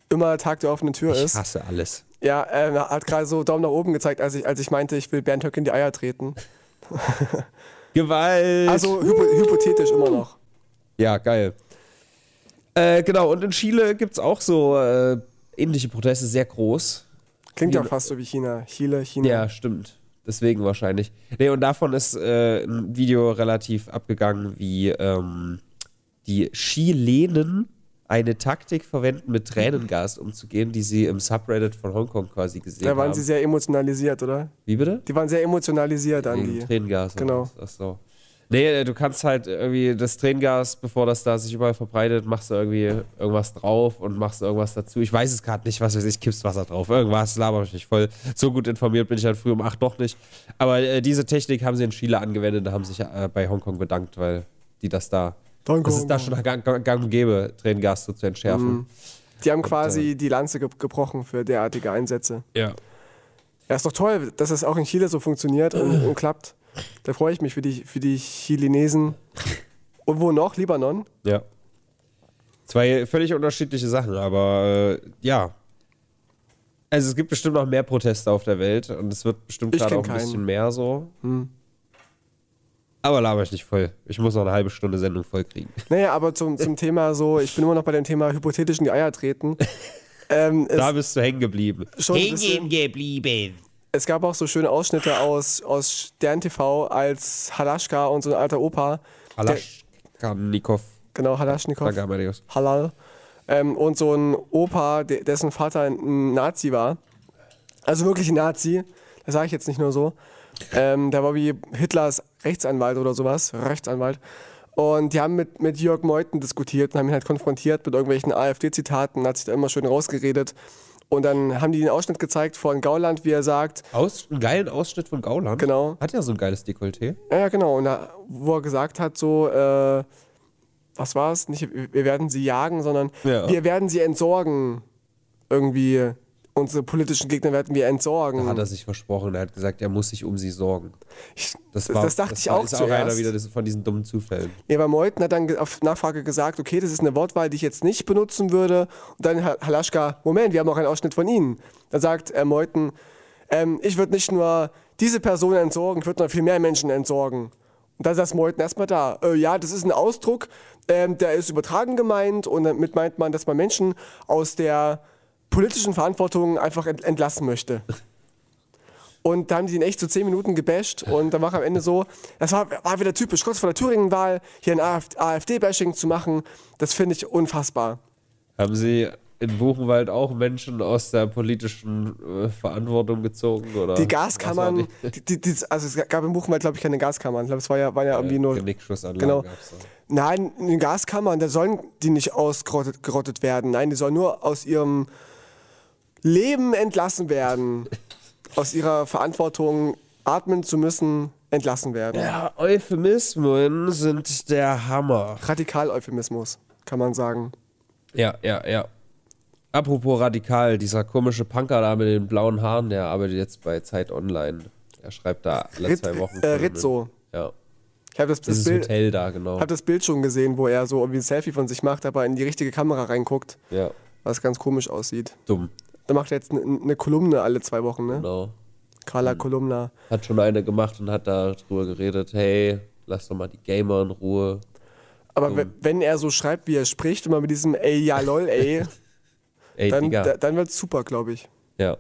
immer Tag der offenen Tür ist. Ich hasse alles. Ja, hat gerade so Daumen nach oben gezeigt, als ich meinte, ich will Bernd Höcke in die Eier treten. Gewalt! Also hypothetisch immer noch. Ja, geil. Genau, und in Chile gibt es auch so ähnliche Proteste, sehr groß. Klingt ja fast so wie China. Chile. Ja, stimmt. Deswegen wahrscheinlich. Nee, und davon ist ein Video relativ abgegangen, wie die Chilenen eine Taktik verwenden, mit Tränengas umzugehen, die sie im Subreddit von Hongkong quasi gesehen haben. Da waren sie sehr emotionalisiert, oder? Wie bitte? Die waren sehr emotionalisiert an die Tränengas. Genau. Ach so. Nee, du kannst halt irgendwie das Tränengas, bevor das da sich überall verbreitet, machst du irgendwie irgendwas drauf und machst irgendwas dazu. Ich weiß es gerade nicht, was weiß ich, kippst Wasser drauf. Irgendwas, laber mich nicht voll. So gut informiert bin ich halt früh um 8 doch nicht. Aber diese Technik haben sie in Chile angewendet und haben sich bei Hongkong bedankt, weil die das da... Das ist da schon gang und gäbe, Tränengas so zu entschärfen. Mhm. Die haben quasi die Lanze gebrochen für derartige Einsätze. Ja. Ja, ist doch toll, dass das auch in Chile so funktioniert und klappt. Da freue ich mich für die Chilinesen. Und wo noch? Libanon? Ja. Zwei völlig unterschiedliche Sachen, aber ja. Also es gibt bestimmt noch mehr Proteste auf der Welt und es wird bestimmt gerade auch ein bisschen mehr so. Hm. Aber laber ich nicht voll. Ich muss noch eine halbe Stunde Sendung voll kriegen. Naja, aber zum Thema so, ich bin immer noch bei dem Thema hypothetischen Eier treten. Da bist du hängen geblieben. Es gab auch so schöne Ausschnitte aus Stern TV, als Halaschka und so ein alter Opa. Halaschnikow. Genau, Halaschnikow. Halal. Und so ein Opa, dessen Vater ein Nazi war. Also wirklich ein Nazi. Das sage ich jetzt nicht nur so. Der war wie Hitlers Rechtsanwalt oder sowas, Rechtsanwalt. Und die haben mit Jörg Meuthen diskutiert und haben ihn halt konfrontiert mit irgendwelchen AfD-Zitaten, hat sich da immer schön rausgeredet. Und dann haben die einen Ausschnitt gezeigt von Gauland, wie er sagt. Einen geilen Ausschnitt von Gauland? Genau. Hat ja so ein geiles Dekolleté. Ja, genau. Und da, wo er gesagt hat so, was war's? Nicht, wir werden sie jagen, sondern ja, wir werden sie entsorgen. Irgendwie... Unsere politischen Gegner werden wir entsorgen. Da hat er sich versprochen. Er hat gesagt, er muss sich um sie sorgen. Das dachte ich auch zuerst. Einer wieder von diesen dummen Zufällen. Ja, aber Meuthen hat dann auf Nachfrage gesagt, okay, das ist eine Wortwahl, die ich jetzt nicht benutzen würde. Und dann Halaschka, Moment, wir haben auch einen Ausschnitt von Ihnen. Dann sagt Meuthen, ich würde nicht nur diese Person entsorgen, ich würde noch viel mehr Menschen entsorgen. Und dann saß Meuthen erstmal da. Ja, das ist ein Ausdruck, der ist übertragen gemeint. Und damit meint man, dass man Menschen aus der politischen Verantwortung einfach entlassen möchte. Und da haben die ihn echt so 10 Minuten gebasht und dann war am Ende so, das war wieder typisch, kurz vor der Thüringen-Wahl hier ein AfD-Bashing zu machen, das finde ich unfassbar. Haben Sie in Buchenwald auch Menschen aus der politischen Verantwortung gezogen? Oder? Die Gaskammern, also es gab in Buchenwald glaube ich keine Gaskammern, ich glaube es waren ja irgendwie nur... Genau. Nein, in den Gaskammern, da sollen die nicht ausgerottet werden, nein, die sollen nur aus ihrem Leben entlassen werden. Aus ihrer Verantwortung atmen zu müssen, entlassen werden. Ja, Euphemismen sind der Hammer. Radikal-Euphemismus, kann man sagen. Ja, ja, ja. Apropos radikal, dieser komische Punker da mit den blauen Haaren, der arbeitet jetzt bei Zeit Online. Er schreibt da alle 2 Wochen. Rizzo. Ja. Ich habe das Hotel da, genau. Hab das Bild schon gesehen, wo er so irgendwie ein Selfie von sich macht, aber in die richtige Kamera reinguckt. Ja. Was ganz komisch aussieht. Dumm. Da macht er jetzt eine Kolumne alle 2 Wochen, ne? Genau. Carla Kolumna. Hat schon eine gemacht und hat darüber geredet, hey, lass doch mal die Gamer in Ruhe. Aber wenn er so schreibt, wie er spricht, immer mit diesem ey, ja, lol, ey, ey dann wird's super, glaube ich. Ja.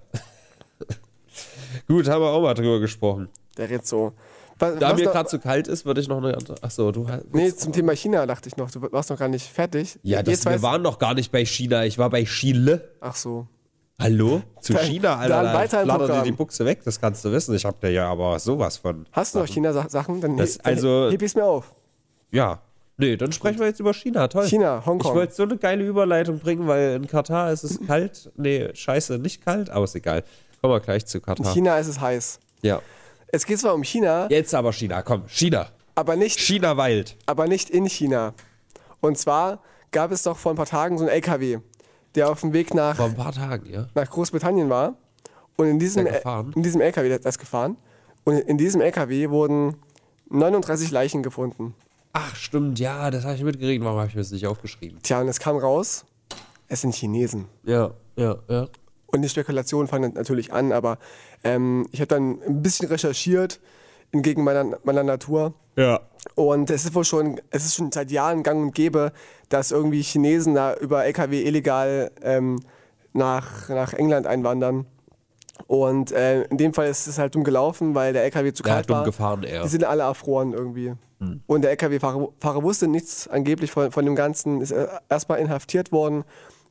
Gut, haben wir auch mal drüber gesprochen. Der redet so. Da mir gerade zu kalt ist, würde ich noch eine... Achso, du... Nee, zum Thema China dachte ich noch. Du warst noch gar nicht fertig. Ja, wir waren noch gar nicht bei China. Ich war bei Chile. Ach so. Hallo? Zu China, Alter. Dann flattert dir die Buchse weg, das kannst du wissen. Ich hab da ja aber sowas von... Hast du noch China-Sachen? Dann heb ich's mir auf. Ja. Nee, dann sprechen wir jetzt über China. Toll. China, Hongkong. Ich wollte so eine geile Überleitung bringen, weil in Katar ist es kalt. Nee, scheiße, nicht kalt, aber ist egal. Kommen wir gleich zu Katar. In China ist es heiß. Ja. Es geht zwar um China. Jetzt aber China, komm, China. Aber nicht China Wild. Aber nicht in China. Und zwar gab es doch vor ein paar Tagen so einen LKW, der auf dem Weg nach, nach Großbritannien war. Und in diesem LKW, der ist das gefahren. Und in diesem LKW wurden 39 Leichen gefunden. Ach stimmt, ja, das habe ich mitgeredet. Warum habe ich mir das nicht aufgeschrieben? Tja, und es kam raus, es sind Chinesen. Ja, ja, ja. Und die Spekulationen fangen natürlich an, aber ich habe dann ein bisschen recherchiert, entgegen meiner Natur. Ja. Und es ist schon seit Jahren gang und gäbe, dass irgendwie Chinesen da über LKW illegal nach England einwandern. Und in dem Fall ist es halt dumm gelaufen, weil der LKW zu kalt war. Die sind alle erfroren irgendwie. Und der LKW-Fahrer wusste nichts angeblich von dem Ganzen, ist erstmal inhaftiert worden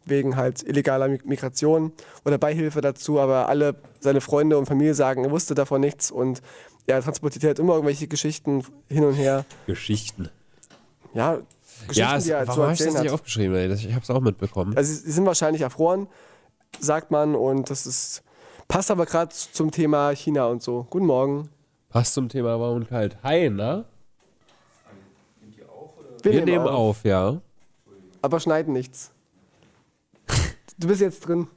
wegen halt illegaler Migration oder Beihilfe dazu, aber alle seine Freunde und Familie sagen, er wusste davon nichts und er transportiert halt immer irgendwelche Geschichten hin und her. Geschichten? Ja, Geschichten, die er zu erzählen hat. Warum habe ich das nicht aufgeschrieben? Ey? Ich habe es auch mitbekommen. Also sie sind wahrscheinlich erfroren, sagt man, und das ist, passt aber gerade zum Thema China und so. Guten Morgen. Passt zum Thema warm und kalt. Hi, ne? Wir nehmen auf, ja. Aber schneiden nichts. Du bist jetzt drin.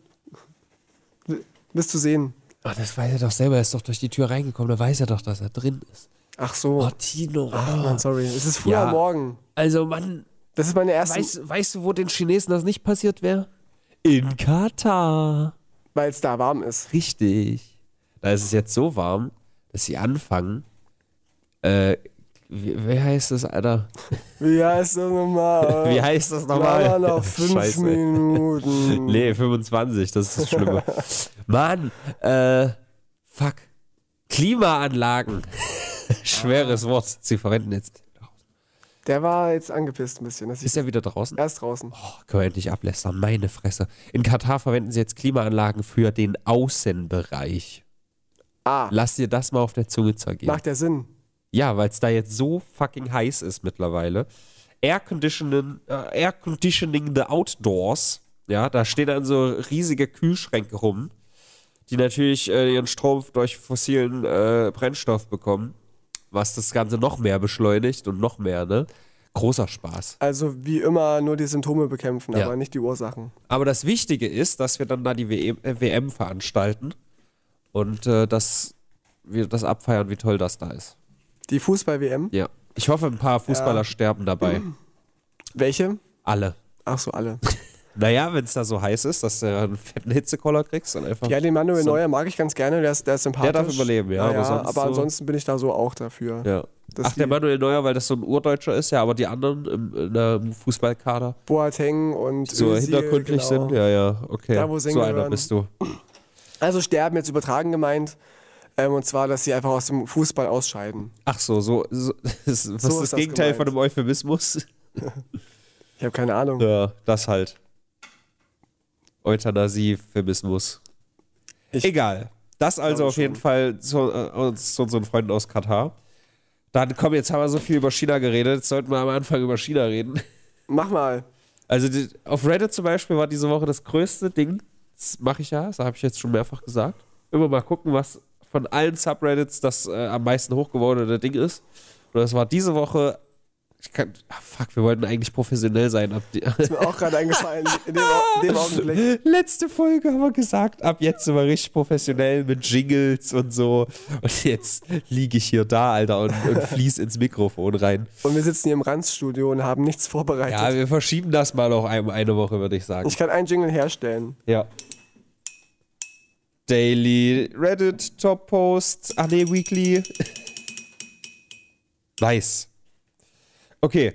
Bist zu sehen. Ach, das weiß er doch selber. Er ist doch durch die Tür reingekommen. Da weiß er doch, dass er drin ist. Ach so. Oh, Tino. Ach, Mann, sorry. Es ist früh am Morgen. Also, Mann. Das ist meine erste... Weißt du, wo den Chinesen das nicht passiert wäre? In Katar. Weil es da warm ist. Richtig. Da ist es jetzt so warm, dass sie anfangen... Wie heißt das, Alter? Wie heißt das nochmal? Wie heißt das nochmal? Noch 5 Minuten. Nee, 25, das ist das Schlimme. Mann, fuck. Klimaanlagen. Schweres Wort. Sie verwenden jetzt. Der war jetzt angepisst ein bisschen. Ist er wieder draußen? Er ist draußen. Oh, können wir endlich ablästern, meine Fresse. In Katar verwenden sie jetzt Klimaanlagen für den Außenbereich. Ah. Lass dir das mal auf der Zunge zergehen. Macht ja Sinn. Ja, weil es da jetzt so fucking heiß ist mittlerweile. Air Conditioning the Outdoors. Ja, da stehen dann so riesige Kühlschränke rum, die natürlich ihren Strom durch fossilen Brennstoff bekommen, was das Ganze noch mehr beschleunigt und noch mehr, ne? Großer Spaß. Also wie immer nur die Symptome bekämpfen, ja, aber nicht die Ursachen. Aber das Wichtige ist, dass wir dann da die WM veranstalten und dass wir das abfeiern, wie toll das da ist. Die Fußball-WM? Ja. Ich hoffe, ein paar Fußballer sterben dabei. Welche? Alle. Ach so, alle. Naja, wenn es da so heiß ist, dass du einen fetten Hitzekoller kriegst. Und einfach ja, den Manuel Neuer mag ich ganz gerne, der ist sympathisch. Der darf überleben, ja. Naja, aber ansonsten bin ich da so auch dafür. Ja. Ach, der Manuel Neuer, weil das so ein Urdeutscher ist, ja, aber die anderen im Fußballkader. Boateng und so Özil, hintergründlich sind, ja, okay. Da, wo so einer bist du. Also sterben jetzt übertragen gemeint. Und zwar, dass sie einfach aus dem Fußball ausscheiden. Ach so was ist das Gegenteil von einem Euphemismus? Ich habe keine Ahnung. Ja, das halt. Euthanasie-Phemismus. Egal. Das also auf jeden Fall zu unseren Freunden aus Katar. Dann komm, jetzt haben wir so viel über China geredet. Jetzt sollten wir am Anfang über China reden. Mach mal. Also auf Reddit zum Beispiel war diese Woche das größte Ding. Das mache ich ja, das habe ich jetzt schon mehrfach gesagt. Immer mal gucken, was von allen Subreddits das am meisten hochgewordene Ding ist. Und das war diese Woche. Fuck, wir wollten eigentlich professionell sein. Ist mir auch gerade eingefallen. in dem Augenblick. Letzte Folge haben wir gesagt, ab jetzt sind wir richtig professionell mit Jingles und so. Und jetzt liege ich hier da, Alter, und fließ ins Mikrofon rein. Und wir sitzen hier im Ranzstudio und haben nichts vorbereitet. Ja, wir verschieben das mal auch eine Woche, würde ich sagen. Ich kann einen Jingle herstellen. Ja. Daily Reddit Top Posts. Ach nee, Weekly. Nice. Okay.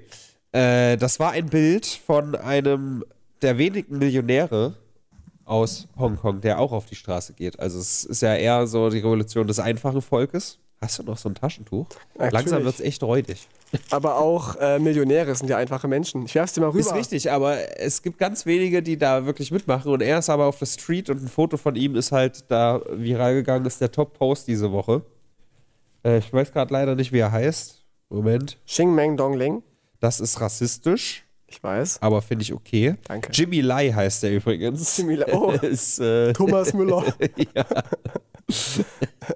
Das war ein Bild von einem der wenigen Millionäre aus Hongkong, der auch auf die Straße geht. Also es ist ja eher so die Revolution des einfachen Volkes. Hast du noch so ein Taschentuch? Natürlich. Langsam wird es echt räudig. Aber auch Millionäre sind ja einfache Menschen. Ich werf's dir mal rüber. Ist richtig, aber es gibt ganz wenige, die da wirklich mitmachen. Und er ist aber auf der Street und ein Foto von ihm ist halt da viral gegangen. Das ist der Top-Post diese Woche. Ich weiß gerade leider nicht, wie er heißt. Moment. Xing Meng Dong Ling. Das ist rassistisch. Ich weiß. Aber finde ich okay. Danke. Jimmy Lai heißt der übrigens. Jimmy Lai. Oh. Ist, Thomas Müller. Ja.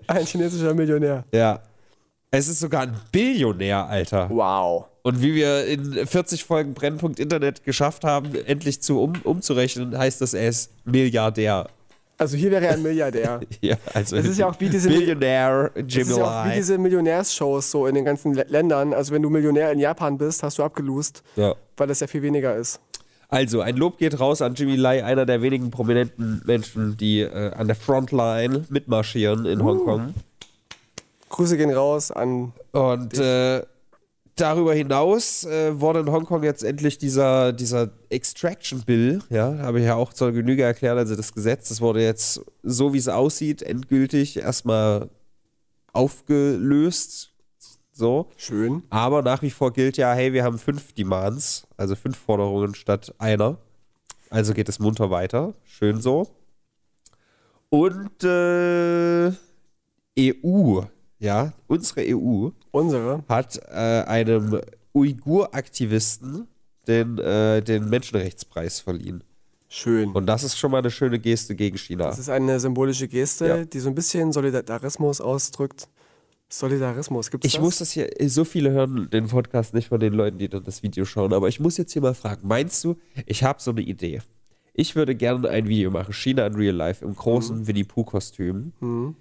Ein chinesischer Millionär. Ja. Es ist sogar ein Billionär, Alter. Wow. Und wie wir in 40 Folgen Brennpunkt Internet geschafft haben, endlich umzurechnen, heißt das, er ist Milliardär. Also hier wäre er ein Milliardär. Ja, also es ist ja auch wie diese Millionärs-Shows so in den ganzen Ländern. Also wenn du Millionär in Japan bist, hast du abgelust, ja, weil das ja viel weniger ist. Also, ein Lob geht raus an Jimmy Lai, einer der wenigen prominenten Menschen, die an der Frontline mitmarschieren in Hongkong. Grüße gehen raus an... Und darüber hinaus wurde in Hongkong jetzt endlich dieser Extraction Bill, ja, habe ich ja auch zur Genüge erklärt, also das Gesetz, das wurde jetzt, so wie es aussieht, endgültig erstmal aufgelöst. So. Schön. Aber nach wie vor gilt ja, hey, wir haben 5 Demands, also 5 Forderungen statt einer. Also geht es munter weiter. Schön so. Und EU, ja, unsere EU hat einem Uigur-Aktivisten den Menschenrechtspreis verliehen. Schön. Und das ist schon mal eine schöne Geste gegen China. Das ist eine symbolische Geste, ja, die so ein bisschen Solidarismus ausdrückt. Solidarismus, gibt's das? Ich muss das hier, so viele hören den Podcast nicht von den Leuten, die dann das Video schauen, aber ich muss jetzt hier mal fragen, meinst du, ich habe so eine Idee. Ich würde gerne ein Video machen, China in Real Life, im großen Winnie-Pooh-Kostüm. Mhm.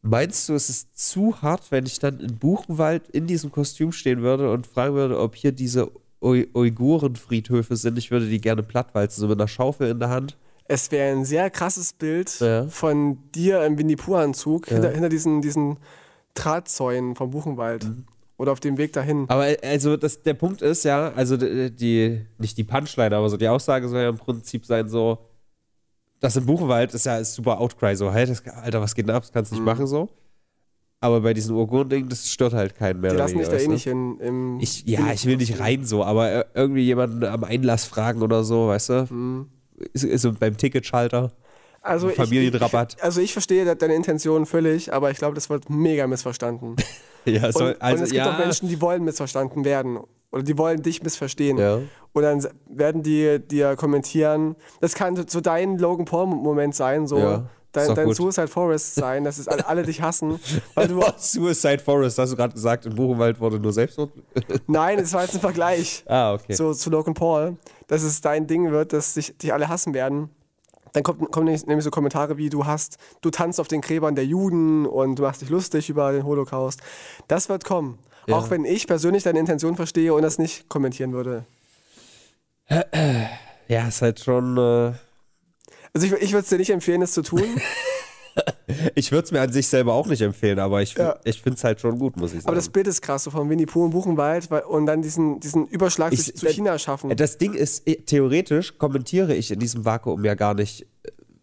Meinst du, es ist zu hart, wenn ich dann in Buchenwald in diesem Kostüm stehen würde und fragen würde, ob hier diese Uigurenfriedhöfe sind? Ich würde die gerne plattwalzen, so mit einer Schaufel in der Hand. Es wäre ein sehr krasses Bild von dir im Winnie-Pooh-Anzug hinter diesen Drahtzäunen vom Buchenwald. Mhm. Oder auf dem Weg dahin. Aber also der Punkt ist ja, also nicht die Punchline, aber so die Aussage soll ja im Prinzip sein so, das im Buchenwald ist ja super Outcry, so halt, Alter, was geht denn ab, das kannst du nicht machen so. Aber bei diesen Urgurn-Ding, das stört halt keinen mehr. Die lassen dich da eh nicht hin. Ich will nicht rein so, aber irgendwie jemanden am Einlass fragen oder so, weißt du? Mhm. So beim Ticketschalter. Also Familienrabatt. Ich verstehe deine Intention völlig, aber ich glaube, das wird mega missverstanden. Ja, und es gibt auch Menschen, die wollen missverstanden werden. Oder die wollen dich missverstehen. Ja. Und dann werden die dir kommentieren. Das kann so dein Logan Paul-Moment sein, so dein Suicide Forest sein, dass es alle dich hassen. Weil du Suicide Forest, hast du gerade gesagt, in Buchenwald wurde nur Selbstmord? Nein, es war jetzt ein Vergleich zu Logan Paul, dass es dein Ding wird, dass dich alle hassen werden. Dann kommen nämlich so Kommentare wie, du tanzt auf den Gräbern der Juden und du machst dich lustig über den Holocaust. Das wird kommen. Ja. Auch wenn ich persönlich deine Intention verstehe und das nicht kommentieren würde. Ja, ist halt schon... Also ich würde es dir nicht empfehlen, das zu tun. Ich würde es mir an sich selber auch nicht empfehlen, aber ich finde es halt schon gut, muss ich sagen. Aber das Bild ist krass, so von Winnie Pooh im Buchenwald und dann diesen Überschlag zu China schaffen. Das Ding ist, theoretisch kommentiere ich in diesem Vakuum ja gar nicht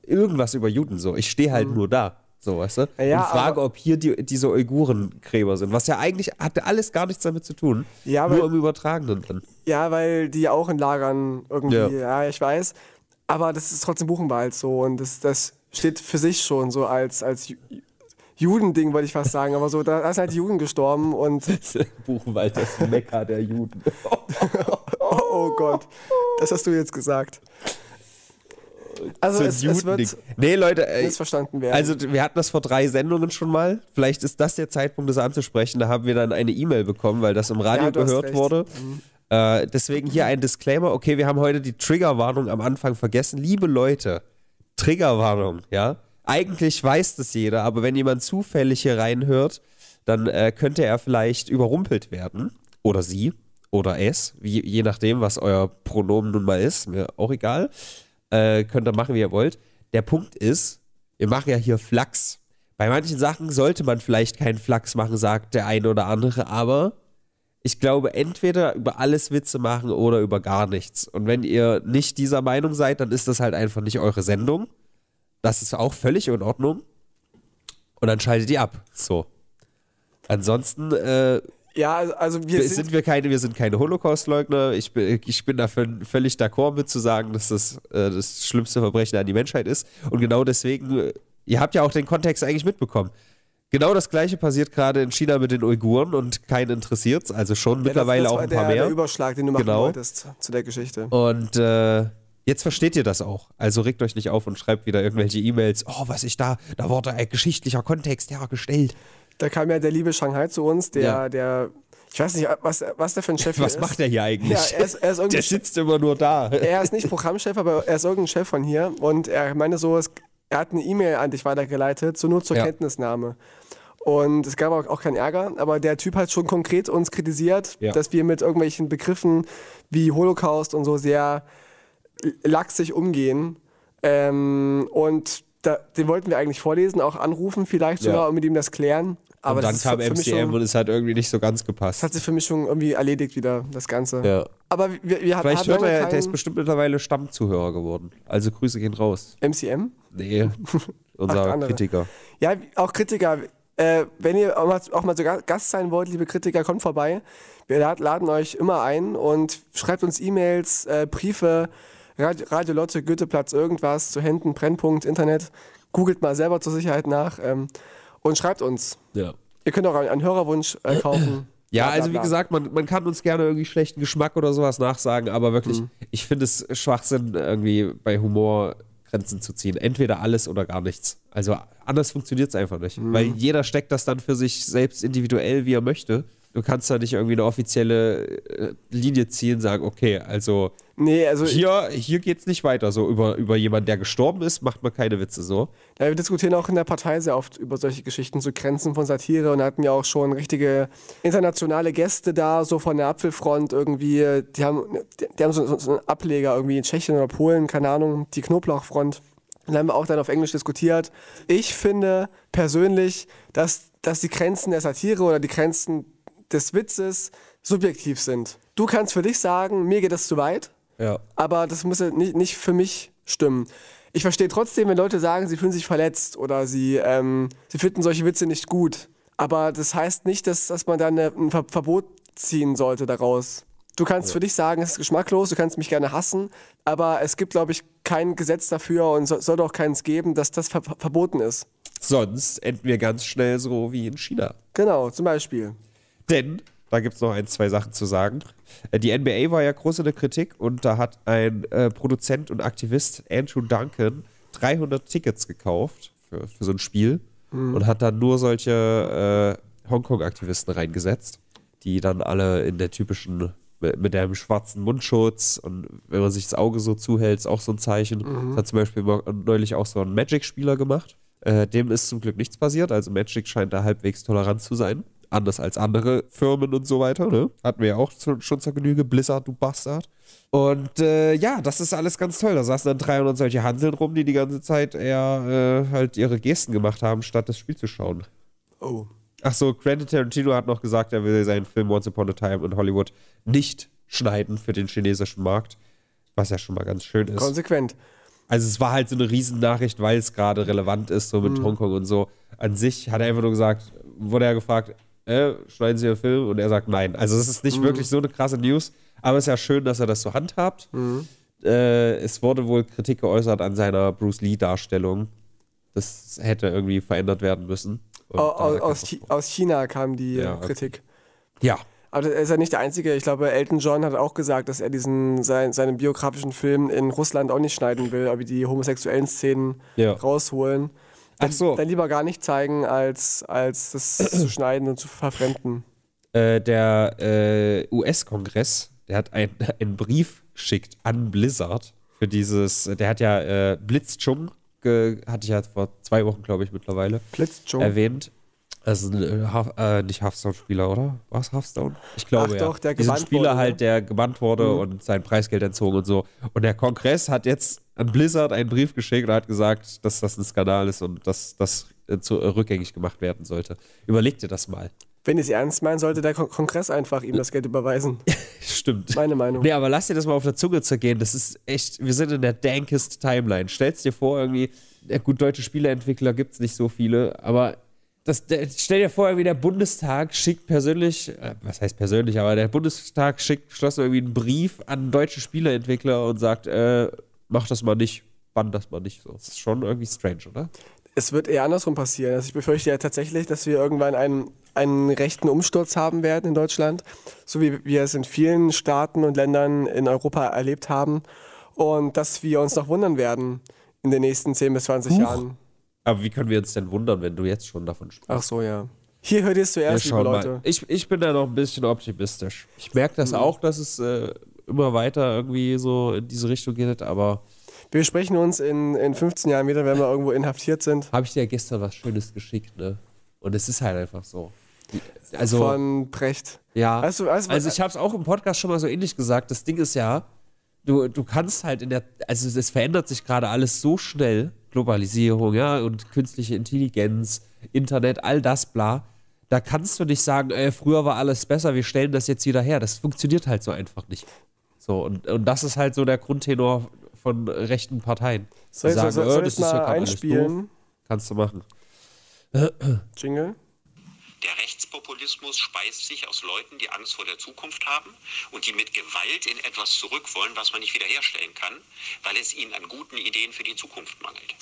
irgendwas über Juden so. Ich stehe halt nur da, so, weißt du? Ja, und frage, ob hier diese Uigurengräber sind, was ja eigentlich hat alles gar nichts damit zu tun, nur im Übertragenen dann. Ja, weil die ja auch in Lagern irgendwie, ich weiß, aber das ist trotzdem Buchenwald so und das steht für sich schon so als Judending, wollte ich fast sagen, aber so, da sind halt die Juden gestorben und... Buchenwald, das Mekka der Juden. Oh Gott, das hast du jetzt gesagt. Also es wird Leute, missverstanden werden. Also wir hatten das vor 3 Sendungen schon mal, vielleicht ist das der Zeitpunkt, das anzusprechen, da haben wir dann eine E-Mail bekommen, weil das im Radio gehört wurde. Mhm. Deswegen hier ein Disclaimer, okay, wir haben heute die Triggerwarnung am Anfang vergessen. Liebe Leute, Triggerwarnung, ja. Eigentlich weiß das jeder, aber wenn jemand zufällig hier reinhört, dann könnte er vielleicht überrumpelt werden. Oder sie. Oder es. Je nachdem, was euer Pronomen nun mal ist. Mir auch egal. Könnt ihr machen, wie ihr wollt. Der Punkt ist, wir machen ja hier Flachs. Bei manchen Sachen sollte man vielleicht keinen Flachs machen, sagt der eine oder andere, aber ich glaube, entweder über alles Witze machen oder über gar nichts. Und wenn ihr nicht dieser Meinung seid, dann ist das halt einfach nicht eure Sendung. Das ist auch völlig in Ordnung. Und dann schaltet ihr ab. So. Ansonsten wir sind keine Holocaust-Leugner. Ich bin da völlig d'accord mit zu sagen, dass das das schlimmste Verbrechen an die Menschheit ist. Und genau deswegen, ihr habt ja auch den Kontext eigentlich mitbekommen. Genau das Gleiche passiert gerade in China mit den Uiguren und keinen interessiert's, also schon mittlerweile auch ein paar mehr. Das war der Überschlag, den du machen wolltest zu der Geschichte. Und jetzt versteht ihr das auch. Also regt euch nicht auf und schreibt wieder irgendwelche E-Mails. Oh, was ich da wurde ein geschichtlicher Kontext hergestellt. Da kam ja der liebe Shanghai zu uns, der ich weiß nicht, was der für ein Chef ist. Was macht der hier eigentlich? Ja, er ist irgendwie der sitzt immer nur da. Er ist nicht Programmchef, aber er ist irgendein Chef von hier und er meinte so, er hat eine E-Mail an dich weitergeleitet, so nur zur Kenntnisnahme. Und es gab auch keinen Ärger, aber der Typ hat schon konkret uns kritisiert, dass wir mit irgendwelchen Begriffen wie Holocaust und so sehr laxig umgehen. Und den wollten wir eigentlich vorlesen, auch anrufen vielleicht sogar und mit ihm das klären. Aber und dann kam MCM und es hat irgendwie nicht so ganz gepasst. Das hat sich für mich schon irgendwie erledigt wieder, das Ganze. Ja. Aber wir hatten vielleicht der ist bestimmt mittlerweile Stammzuhörer geworden. Also Grüße gehen raus. MCM? Nee, unser Kritiker. Ja, auch Kritiker. Wenn ihr auch mal so Gast sein wollt, liebe Kritiker, kommt vorbei. Wir laden euch immer ein und schreibt uns E-Mails, Briefe, Radio Lotte, Goetheplatz, irgendwas, zu Händen, Brennpunkt, Internet. Googelt mal selber zur Sicherheit nach und schreibt uns. Ja. Ihr könnt auch einen Hörerwunsch kaufen. Ja, also wie gesagt, man kann uns gerne irgendwie schlechten Geschmack oder sowas nachsagen, aber wirklich, ich finde es Schwachsinn, irgendwie bei Humor Grenzen zu ziehen. Entweder alles oder gar nichts. Also anders funktioniert es einfach nicht. Weil jeder steckt das dann für sich selbst individuell, wie er möchte. Du kannst da nicht irgendwie eine offizielle Linie ziehen und sagen, okay, also, nee, also hier geht es nicht weiter. So über jemanden, der gestorben ist, macht man keine Witze so. Ja, wir diskutieren auch in der Partei sehr oft über solche Geschichten, so Grenzen von Satire, und hatten ja auch schon richtige internationale Gäste da, so von der Apfelfront irgendwie. Die haben so einen Ableger irgendwie in Tschechien oder Polen, keine Ahnung, die Knoblauchfront. Dann haben wir auch dann auf Englisch diskutiert. Ich finde persönlich, dass die Grenzen der Satire oder die Grenzen des Witzes subjektiv sind. Du kannst für dich sagen, mir geht das zu weit, ja, aber das muss ja nicht für mich stimmen. Ich verstehe trotzdem, wenn Leute sagen, sie fühlen sich verletzt oder sie finden solche Witze nicht gut. Aber das heißt nicht, dass man dann ein Verbot ziehen sollte daraus. Du kannst für dich sagen, es ist geschmacklos, du kannst mich gerne hassen, aber es gibt, glaube ich, kein Gesetz dafür und sollte auch keins geben, dass das verboten ist. Sonst enden wir ganz schnell so wie in China. Genau, zum Beispiel. Denn, da gibt es noch ein, zwei Sachen zu sagen. Die NBA war ja groß in der Kritik und da hat ein Produzent und Aktivist, Andrew Duncan, 300 Tickets gekauft für so ein Spiel und hat dann nur solche Hongkong-Aktivisten reingesetzt, die dann alle in der typischen, mit einem schwarzen Mundschutz, und wenn man sich das Auge so zuhält, ist auch so ein Zeichen. Das hat zum Beispiel neulich auch so ein Magic-Spieler gemacht. Dem ist zum Glück nichts passiert, also Magic scheint da halbwegs tolerant zu sein. Anders als andere Firmen und so weiter, ne? Hatten wir ja auch schon zur Genüge. Blizzard, du Bastard. Und ja, das ist alles ganz toll. Da saßen dann 300 solche Hanseln rum, die ganze Zeit eher halt ihre Gesten gemacht haben, statt das Spiel zu schauen. Oh. Ach so, Quentin Tarantino hat noch gesagt, er will seinen Film Once Upon a Time in Hollywood nicht schneiden für den chinesischen Markt, was ja schon mal ganz schön ist. Konsequent. Also es war halt so eine Riesennachricht, weil es gerade relevant ist, so mit Hongkong und so. An sich hat er einfach nur gesagt, wurde er gefragt, schneiden Sie Ihren Film? Und er sagt nein. Also es ist nicht wirklich so eine krasse News, aber es ist ja schön, dass er das so handhabt. Es wurde wohl Kritik geäußert an seiner Bruce Lee-Darstellung. Das hätte irgendwie verändert werden müssen. Aus China kam die Kritik. Ja. Aber er ist ja nicht der Einzige. Ich glaube, Elton John hat auch gesagt, dass er seinen biografischen Film in Russland auch nicht schneiden will, aber die homosexuellen Szenen rausholen. Ach so. Dann lieber gar nicht zeigen, als das zu schneiden und zu verfremden. Der US-Kongress, der hat einen Brief geschickt an Blizzard für dieses, der hat ja Blitzchung, hatte ich ja vor 2 Wochen, glaube ich, mittlerweile erwähnt. Also nicht Hearthstone-Spieler, oder? War es Hearthstone? Ich glaube, ach doch, der gebannt wurde. Spieler halt, der gebannt wurde und sein Preisgeld entzogen und so. Und der Kongress hat jetzt an Blizzard einen Brief geschickt und hat gesagt, dass das ein Skandal ist und dass das rückgängig gemacht werden sollte. Überleg dir das mal. Wenn ihr es ernst meinen, sollte der Kongress einfach ihm das Geld überweisen. Stimmt. Meine Meinung. Nee, aber lass dir das mal auf der Zunge zergehen. Das ist echt, wir sind in der dankest Timeline. Stell's dir vor, irgendwie, ja gut, deutsche Spieleentwickler gibt es nicht so viele, aber stell dir vor, irgendwie der Bundestag schickt persönlich, was heißt persönlich, aber der Bundestag schloss irgendwie einen Brief an deutsche Spieleentwickler und sagt, mach das mal nicht, bann das mal nicht. So, das ist schon irgendwie strange, oder? Es wird eher andersrum passieren. Also ich befürchte ja tatsächlich, dass wir irgendwann einen rechten Umsturz haben werden in Deutschland, so wie wir es in vielen Staaten und Ländern in Europa erlebt haben, und dass wir uns noch wundern werden in den nächsten 10 bis 20 Jahren. Aber wie können wir uns denn wundern, wenn du jetzt schon davon sprichst? Ach so, ja. Hier hört ihr es zuerst, liebe Leute. Ich bin da noch ein bisschen optimistisch. Ich merke das auch, dass es immer weiter irgendwie so in diese Richtung geht, aber... Wir sprechen uns in 15 Jahren wieder, wenn wir irgendwo inhaftiert sind. Habe ich dir ja gestern was Schönes geschickt, ne? Und es ist halt einfach so. Also, von Precht. Ja. Also ich habe es auch im Podcast schon mal so ähnlich gesagt. Das Ding ist ja, du kannst halt also es verändert sich gerade alles so schnell, Globalisierung, ja, und künstliche Intelligenz, Internet, all das, bla. Da kannst du nicht sagen, ey, früher war alles besser, wir stellen das jetzt wieder her. Das funktioniert halt so einfach nicht. So, und das ist halt so der Grundtenor von rechten Parteien. Soll ich mal einspielen? Kannst du machen. Jingle? Der Rechtspopulismus speist sich aus Leuten, die Angst vor der Zukunft haben und die mit Gewalt in etwas zurück wollen, was man nicht wiederherstellen kann, weil es ihnen an guten Ideen für die Zukunft mangelt.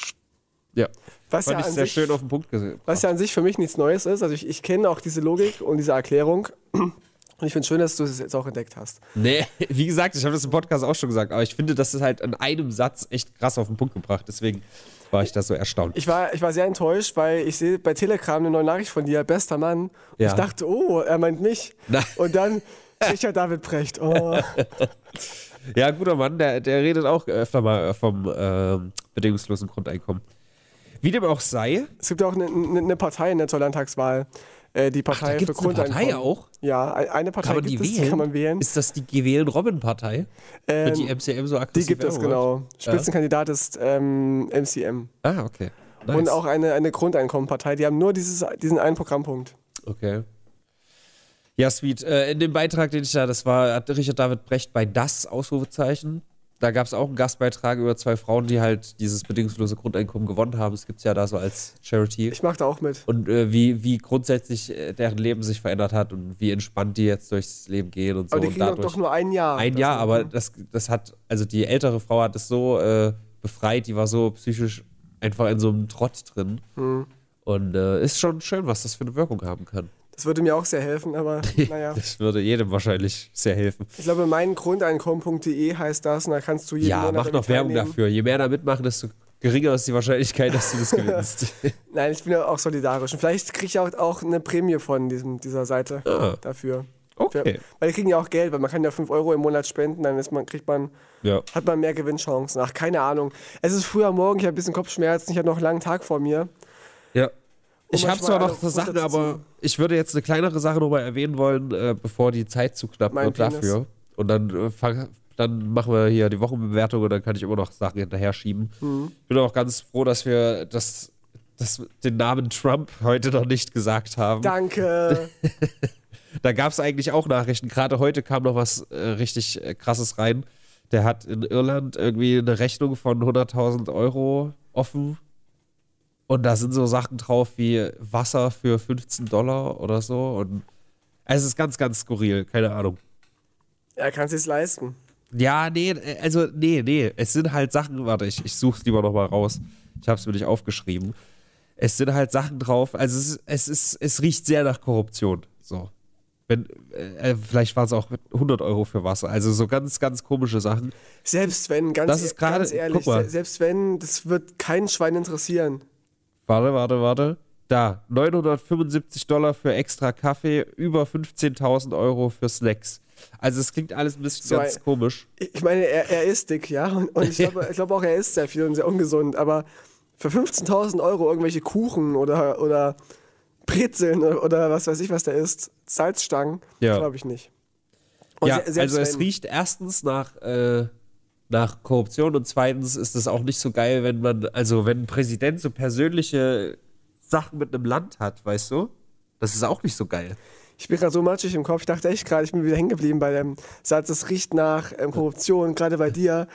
Ja, was ja sehr schön auf den Punkt gesehen. Was ja an sich für mich nichts Neues ist. Also ich kenne auch diese Logik und diese Erklärung. Und ich finde es schön, dass du es jetzt auch entdeckt hast. Nee, wie gesagt, ich habe das im Podcast auch schon gesagt, aber ich finde, das ist halt in einem Satz echt krass auf den Punkt gebracht. Deswegen war ich da so erstaunt. Ich war sehr enttäuscht, weil ich sehe bei Telegram eine neue Nachricht von dir, bester Mann. Ja. Ich dachte, oh, er meint mich. Na. Und dann Richard David Precht. Oh. Ja, guter Mann, der redet auch öfter mal vom bedingungslosen Grundeinkommen. Wie dem auch sei. Es gibt auch eine Partei in der Zolllandtagswahl. Die Partei für Grundeinkommen. Eine Partei auch? Ja, eine Partei gibt es, die kann man wählen. Ist das die Gewählen-Robin-Partei? Wird die MCM so aktiv? Die gibt es, genau. Spitzenkandidat ist MCM. Ah, okay. Nice. Und auch eine Grundeinkommen-Partei. Die haben nur diesen einen Programmpunkt. Okay. Ja, sweet. In dem Beitrag, den ich da, das war, hat Richard David Precht bei Das Ausrufezeichen. Da gab es auch einen Gastbeitrag über zwei Frauen, die halt dieses bedingungslose Grundeinkommen gewonnen haben. Es gibt es ja da so als Charity. Ich mache da auch mit. Und wie grundsätzlich deren Leben sich verändert hat und wie entspannt die jetzt durchs Leben gehen und so. Aber die kriegen doch nur ein Jahr. Ein Jahr, aber das hat, also die ältere Frau hat das so befreit, die war so psychisch einfach in so einem Trott drin. Hm. Und ist schon schön, was das für eine Wirkung haben kann. Das würde mir auch sehr helfen, aber naja. Das würde jedem wahrscheinlich sehr helfen. Ich glaube, mein Grundeinkommen.de heißt das und da kannst du jeden Monat mach noch Werbung dafür. Je mehr da mitmachen, desto geringer ist die Wahrscheinlichkeit, dass du das gewinnst. Nein, ich bin ja auch solidarisch. Und vielleicht kriege ich auch eine Prämie von dieser Seite dafür. Okay. Weil die kriegen ja auch Geld, weil man kann ja 5 Euro im Monat spenden, dann hat man mehr Gewinnchancen. Ach, keine Ahnung. Es ist früh am Morgen, ich habe ein bisschen Kopfschmerzen, ich habe noch einen langen Tag vor mir. Ja. Ich habe zwar noch Sachen, aber ich würde jetzt eine kleinere Sache nochmal erwähnen wollen, bevor die Zeit zu knapp wird dafür. Und dann machen wir hier die Wochenbewertung und dann kann ich immer noch Sachen hinterher schieben. Mhm. Ich bin auch ganz froh, dass wir den Namen Trump heute noch nicht gesagt haben. Danke! Da gab es eigentlich auch Nachrichten. Gerade heute kam noch was richtig Krasses rein. Der hat in Irland irgendwie eine Rechnung von 100.000 Euro offen. Und da sind so Sachen drauf wie Wasser für $15 oder so. Und es ist ganz, ganz skurril. Keine Ahnung. Er kann es sich leisten. Ja, nee, also nee. Es sind halt Sachen, warte, ich suche es lieber nochmal raus. Ich habe es mir nicht aufgeschrieben. Es sind halt Sachen drauf. Also es riecht sehr nach Korruption. So. Vielleicht waren es auch 100 Euro für Wasser. Also so ganz, ganz komische Sachen. Selbst wenn, ganz ehrlich, selbst wenn, das wird kein Schwein interessieren. Warte. Da, $975 für extra Kaffee, über 15.000 Euro für Snacks. Also es klingt alles ein bisschen ganz komisch. Ich meine, er ist dick, ja. Und ich glaub auch, er isst sehr viel und sehr ungesund. Aber für 15.000 Euro irgendwelche Kuchen oder Brezeln oder was weiß ich, was da ist, Salzstangen, glaube ich nicht. Und ja, also es riecht erstens nach Korruption und zweitens ist es auch nicht so geil, wenn ein Präsident so persönliche Sachen mit einem Land hat, weißt du? Das ist auch nicht so geil. Ich bin gerade so matschig im Kopf, ich dachte echt gerade, ich bin wieder hängen geblieben bei dem Satz, es riecht nach Korruption, gerade bei dir.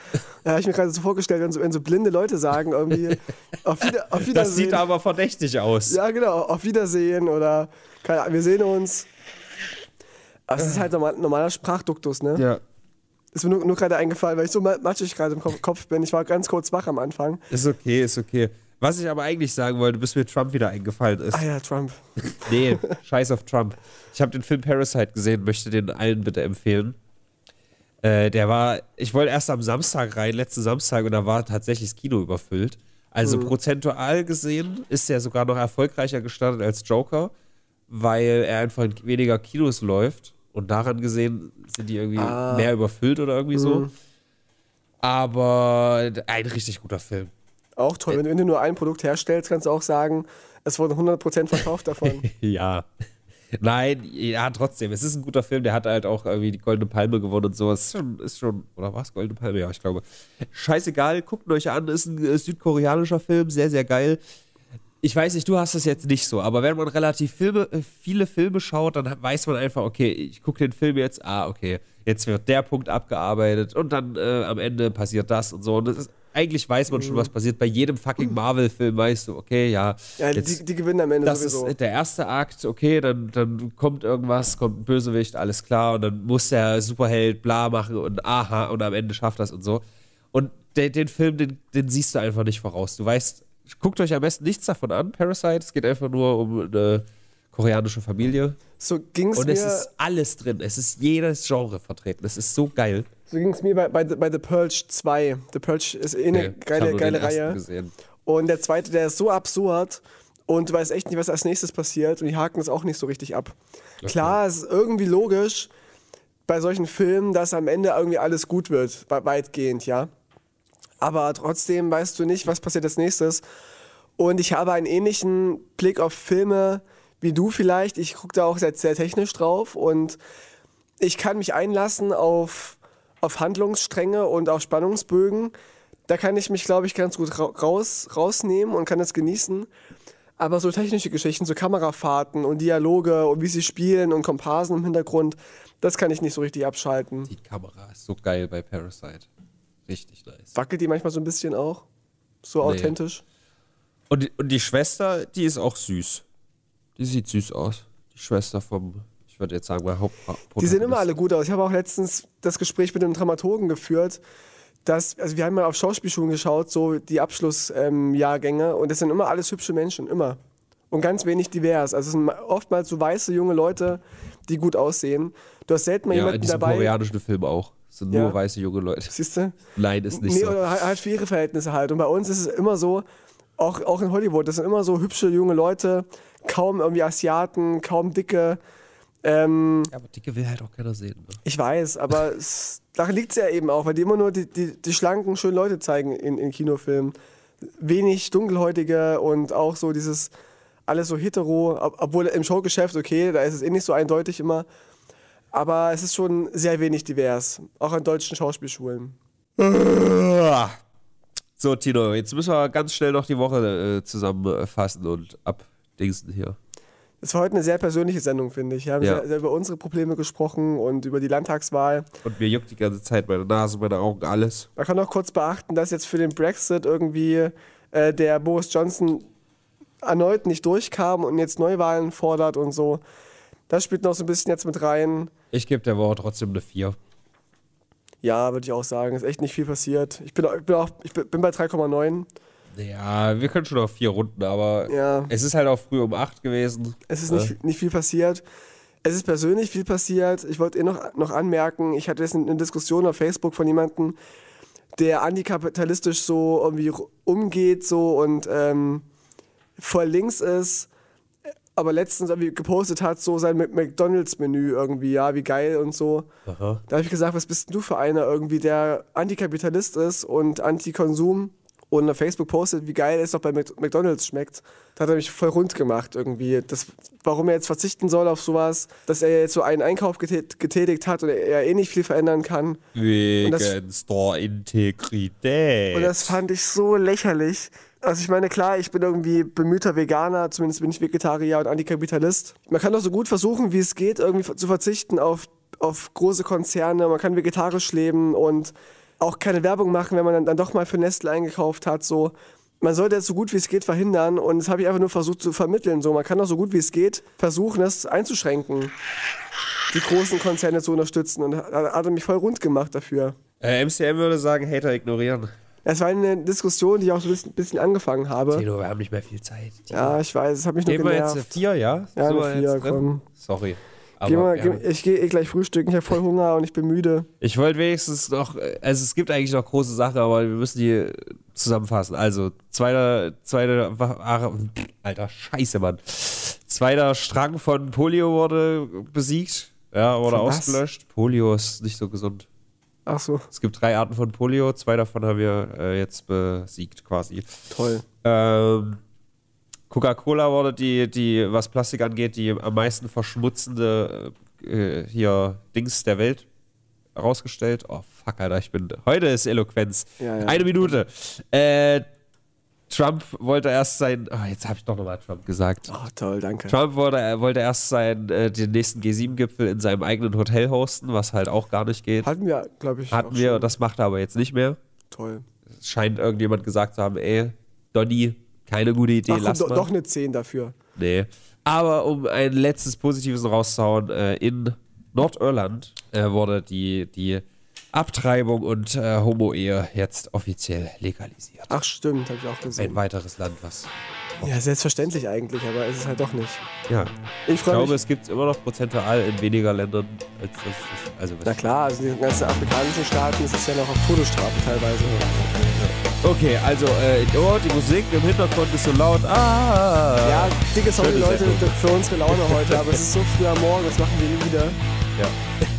Da habe ich mir gerade so vorgestellt, wenn so blinde Leute sagen irgendwie, auf Wiedersehen. Das sieht aber verdächtig aus. Ja genau, auf Wiedersehen oder keine Ahnung, wir sehen uns. Aber es ist halt normaler Sprachduktus, ne? Ja. Ist mir nur gerade eingefallen, weil ich so matschig gerade im Kopf bin. Ich war ganz kurz wach am Anfang. Ist okay. Was ich aber eigentlich sagen wollte, bis mir Trump wieder eingefallen ist. Ah ja, Trump. Nee, scheiß auf Trump. Ich habe den Film Parasite gesehen, möchte den allen bitte empfehlen. Ich wollte erst am Samstag rein, letzten Samstag, und da war tatsächlich das Kino überfüllt. Also prozentual gesehen ist er sogar noch erfolgreicher gestartet als Joker, weil er einfach in weniger Kinos läuft. Und daran gesehen sind die irgendwie mehr überfüllt oder irgendwie so. Aber ein richtig guter Film. Auch toll, wenn du nur ein Produkt herstellst, kannst du auch sagen, es wurden 100% verkauft davon. Ja. Nein, ja trotzdem, es ist ein guter Film, der hat halt auch irgendwie die Goldene Palme gewonnen und sowas. Ist schon oder was? Goldene Palme? Ja, ich glaube. Scheißegal, guckt euch an, ist ein südkoreanischer Film, sehr, sehr geil. Ich weiß nicht, du hast das jetzt nicht so, aber wenn man relativ viele Filme schaut, dann weiß man einfach, okay, ich gucke den Film jetzt, okay, jetzt wird der Punkt abgearbeitet und dann am Ende passiert das und so. Und das ist eigentlich weiß man schon, was passiert. Bei jedem fucking Marvel-Film weißt du, okay, ja. Ja, jetzt, die gewinnen am Ende das sowieso. Das ist der erste Akt, okay, dann kommt irgendwas, kommt ein Bösewicht, alles klar. Und dann muss der Superheld bla machen und aha, und am Ende schafft das und so. Und den Film, den siehst du einfach nicht voraus. Du weißt, guckt euch am besten nichts davon an, Parasite. Es geht einfach nur um eine koreanische Familie. So ging's mir. Und es ist alles drin. Es ist jedes Genre vertreten. Es ist so geil. So ging es mir bei The Purge 2. The Purge ist eine geile Reihe. Gesehen. Und der zweite, der ist so absurd und du weißt echt nicht, was als nächstes passiert und die haken es auch nicht so richtig ab. Okay. Klar, es ist irgendwie logisch bei solchen Filmen, dass am Ende irgendwie alles gut wird, weitgehend, ja. Aber trotzdem weißt du nicht, was passiert als nächstes. Und ich habe einen ähnlichen Blick auf Filme wie du vielleicht. Ich gucke da auch sehr technisch drauf und ich kann mich einlassen auf Handlungsstränge und auf Spannungsbögen. Da kann ich mich, glaube ich, ganz gut rausnehmen und kann das genießen. Aber so technische Geschichten, so Kamerafahrten und Dialoge und wie sie spielen und Komparsen im Hintergrund, das kann ich nicht so richtig abschalten. Die Kamera ist so geil bei Parasite. Richtig nice. Wackelt die manchmal so ein bisschen auch? So authentisch? Und die Schwester, die ist auch süß. Die sieht süß aus. Die Schwester vom... Ich würde jetzt sagen, mein Hauptprotagonist. Die sehen immer alle gut aus. Ich habe auch letztens das Gespräch mit einem Dramaturgen geführt, dass, also wir haben mal auf Schauspielschulen geschaut, so die Abschlussjahrgänge, und das sind immer alles hübsche Menschen, immer. Und ganz wenig divers. Also es sind oftmals so weiße, junge Leute, die gut aussehen. Du hast selten mal jemanden dabei. Ja, in diesem koreanischen Film auch. Es sind nur weiße, junge Leute. Siehst du? Nein, ist nicht so. Nee, halt für ihre Verhältnisse halt. Und bei uns ist es immer so, auch in Hollywood, das sind immer so hübsche, junge Leute, kaum irgendwie Asiaten, kaum Dicke. Aber Dicke will halt auch keiner sehen. Ne? Ich weiß, aber daran liegt es ja eben auch, weil die immer nur die schlanken, schönen Leute zeigen in Kinofilmen. Wenig Dunkelhäutige und auch so dieses, alles so hetero, obwohl im Showgeschäft, okay, da ist es eh nicht so eindeutig immer, aber es ist schon sehr wenig divers, auch an deutschen Schauspielschulen. So, Tino, jetzt müssen wir ganz schnell noch die Woche zusammenfassen und abdingsen hier. Es war heute eine sehr persönliche Sendung, finde ich. Wir haben sehr über unsere Probleme gesprochen und über die Landtagswahl. Und mir juckt die ganze Zeit meine Nase, meine Augen, alles. Man kann auch kurz beachten, dass jetzt für den Brexit irgendwie der Boris Johnson erneut nicht durchkam und jetzt Neuwahlen fordert und so. Das spielt noch so ein bisschen jetzt mit rein. Ich gebe der Woche trotzdem eine 4. Ja, würde ich auch sagen. Ist echt nicht viel passiert. Ich bin bei 3,9. Ja, wir können schon auf 4 Runden, aber es ist halt auch früh um 8 gewesen. Es ist nicht viel passiert. Es ist persönlich viel passiert. Ich wollte noch anmerken, ich hatte jetzt eine Diskussion auf Facebook von jemandem, der antikapitalistisch so irgendwie umgeht so und voll links ist, aber letztens irgendwie gepostet hat, so sein McDonalds-Menü irgendwie, ja, wie geil und so. Aha. Da habe ich gesagt, was bist denn du für einer irgendwie, der Antikapitalist ist und Antikonsum? Und auf Facebook postet, wie geil es doch bei McDonalds schmeckt. Da hat er mich voll rund gemacht irgendwie. Warum er jetzt verzichten soll auf sowas, dass er jetzt so einen Einkauf getätigt hat und er eh nicht viel verändern kann. Wegen Store-Integrität. Und das fand ich so lächerlich. Also ich meine, klar, ich bin irgendwie bemühter Veganer, zumindest bin ich Vegetarier und Antikapitalist. Man kann doch so gut versuchen, wie es geht, irgendwie zu verzichten auf große Konzerne. Man kann vegetarisch leben und auch keine Werbung machen, wenn man dann doch mal für Nestle eingekauft hat, so. Man sollte das so gut wie es geht verhindern und das habe ich einfach nur versucht zu vermitteln, so. Man kann auch so gut wie es geht versuchen, das einzuschränken, die großen Konzerne zu unterstützen, und hat mich voll rund gemacht dafür. MCM würde sagen, Hater ignorieren. Es war eine Diskussion, die ich auch so ein bisschen angefangen habe. Tino, wir haben nicht mehr viel Zeit. Tino. Ja, ich weiß, es hat mich nur genervt. Jetzt 4, ja? Ja, so 4, komm. Sorry. Aber, ich gehe gleich frühstücken, ich habe voll Hunger und ich bin müde. Ich wollte wenigstens noch, also es gibt eigentlich noch große Sachen, aber wir müssen die zusammenfassen. Also, zweiter Strang von Polio wurde besiegt, ja, wurde ausgelöscht. Polio ist nicht so gesund. Ach so. Es gibt 3 Arten von Polio, 2 davon haben wir jetzt besiegt quasi. Toll. Coca-Cola wurde die, was Plastik angeht, die am meisten verschmutzende hier Dings der Welt rausgestellt. Oh fuck, Alter, heute ist Eloquenz. Ja, ja. 1 Minute. Trump wollte erst jetzt habe ich doch nochmal Trump gesagt. Oh toll, danke. Trump wollte erst den nächsten G7-Gipfel in seinem eigenen Hotel hosten, was halt auch gar nicht geht. Hatten wir, glaube ich. Hatten wir, schon. Das macht er aber jetzt nicht mehr. Toll. scheint irgendjemand gesagt zu haben, ey, Donny, keine gute Idee, ach, lass mal. Doch eine 10 dafür. Nee. Aber um ein letztes Positives rauszuhauen, in Nordirland wurde die Abtreibung und Homo-Ehe jetzt offiziell legalisiert. Ach stimmt, habe ich auch gesehen. Ein weiteres Land, was... Ja, selbstverständlich eigentlich, aber es ist halt doch nicht. Ja, ich glaube, es gibt es immer noch prozentual in weniger Ländern als das ist. Also, na klar, also in den ganzen afrikanischen Staaten ist es ja noch auf Todesstrafe teilweise. Okay, also, oh, die Musik im Hintergrund ist so laut. Ah! Ja, dicke Sorry, Leute, für unsere Laune heute, aber es ist so früh am Morgen, das machen wir nie wieder. Ja.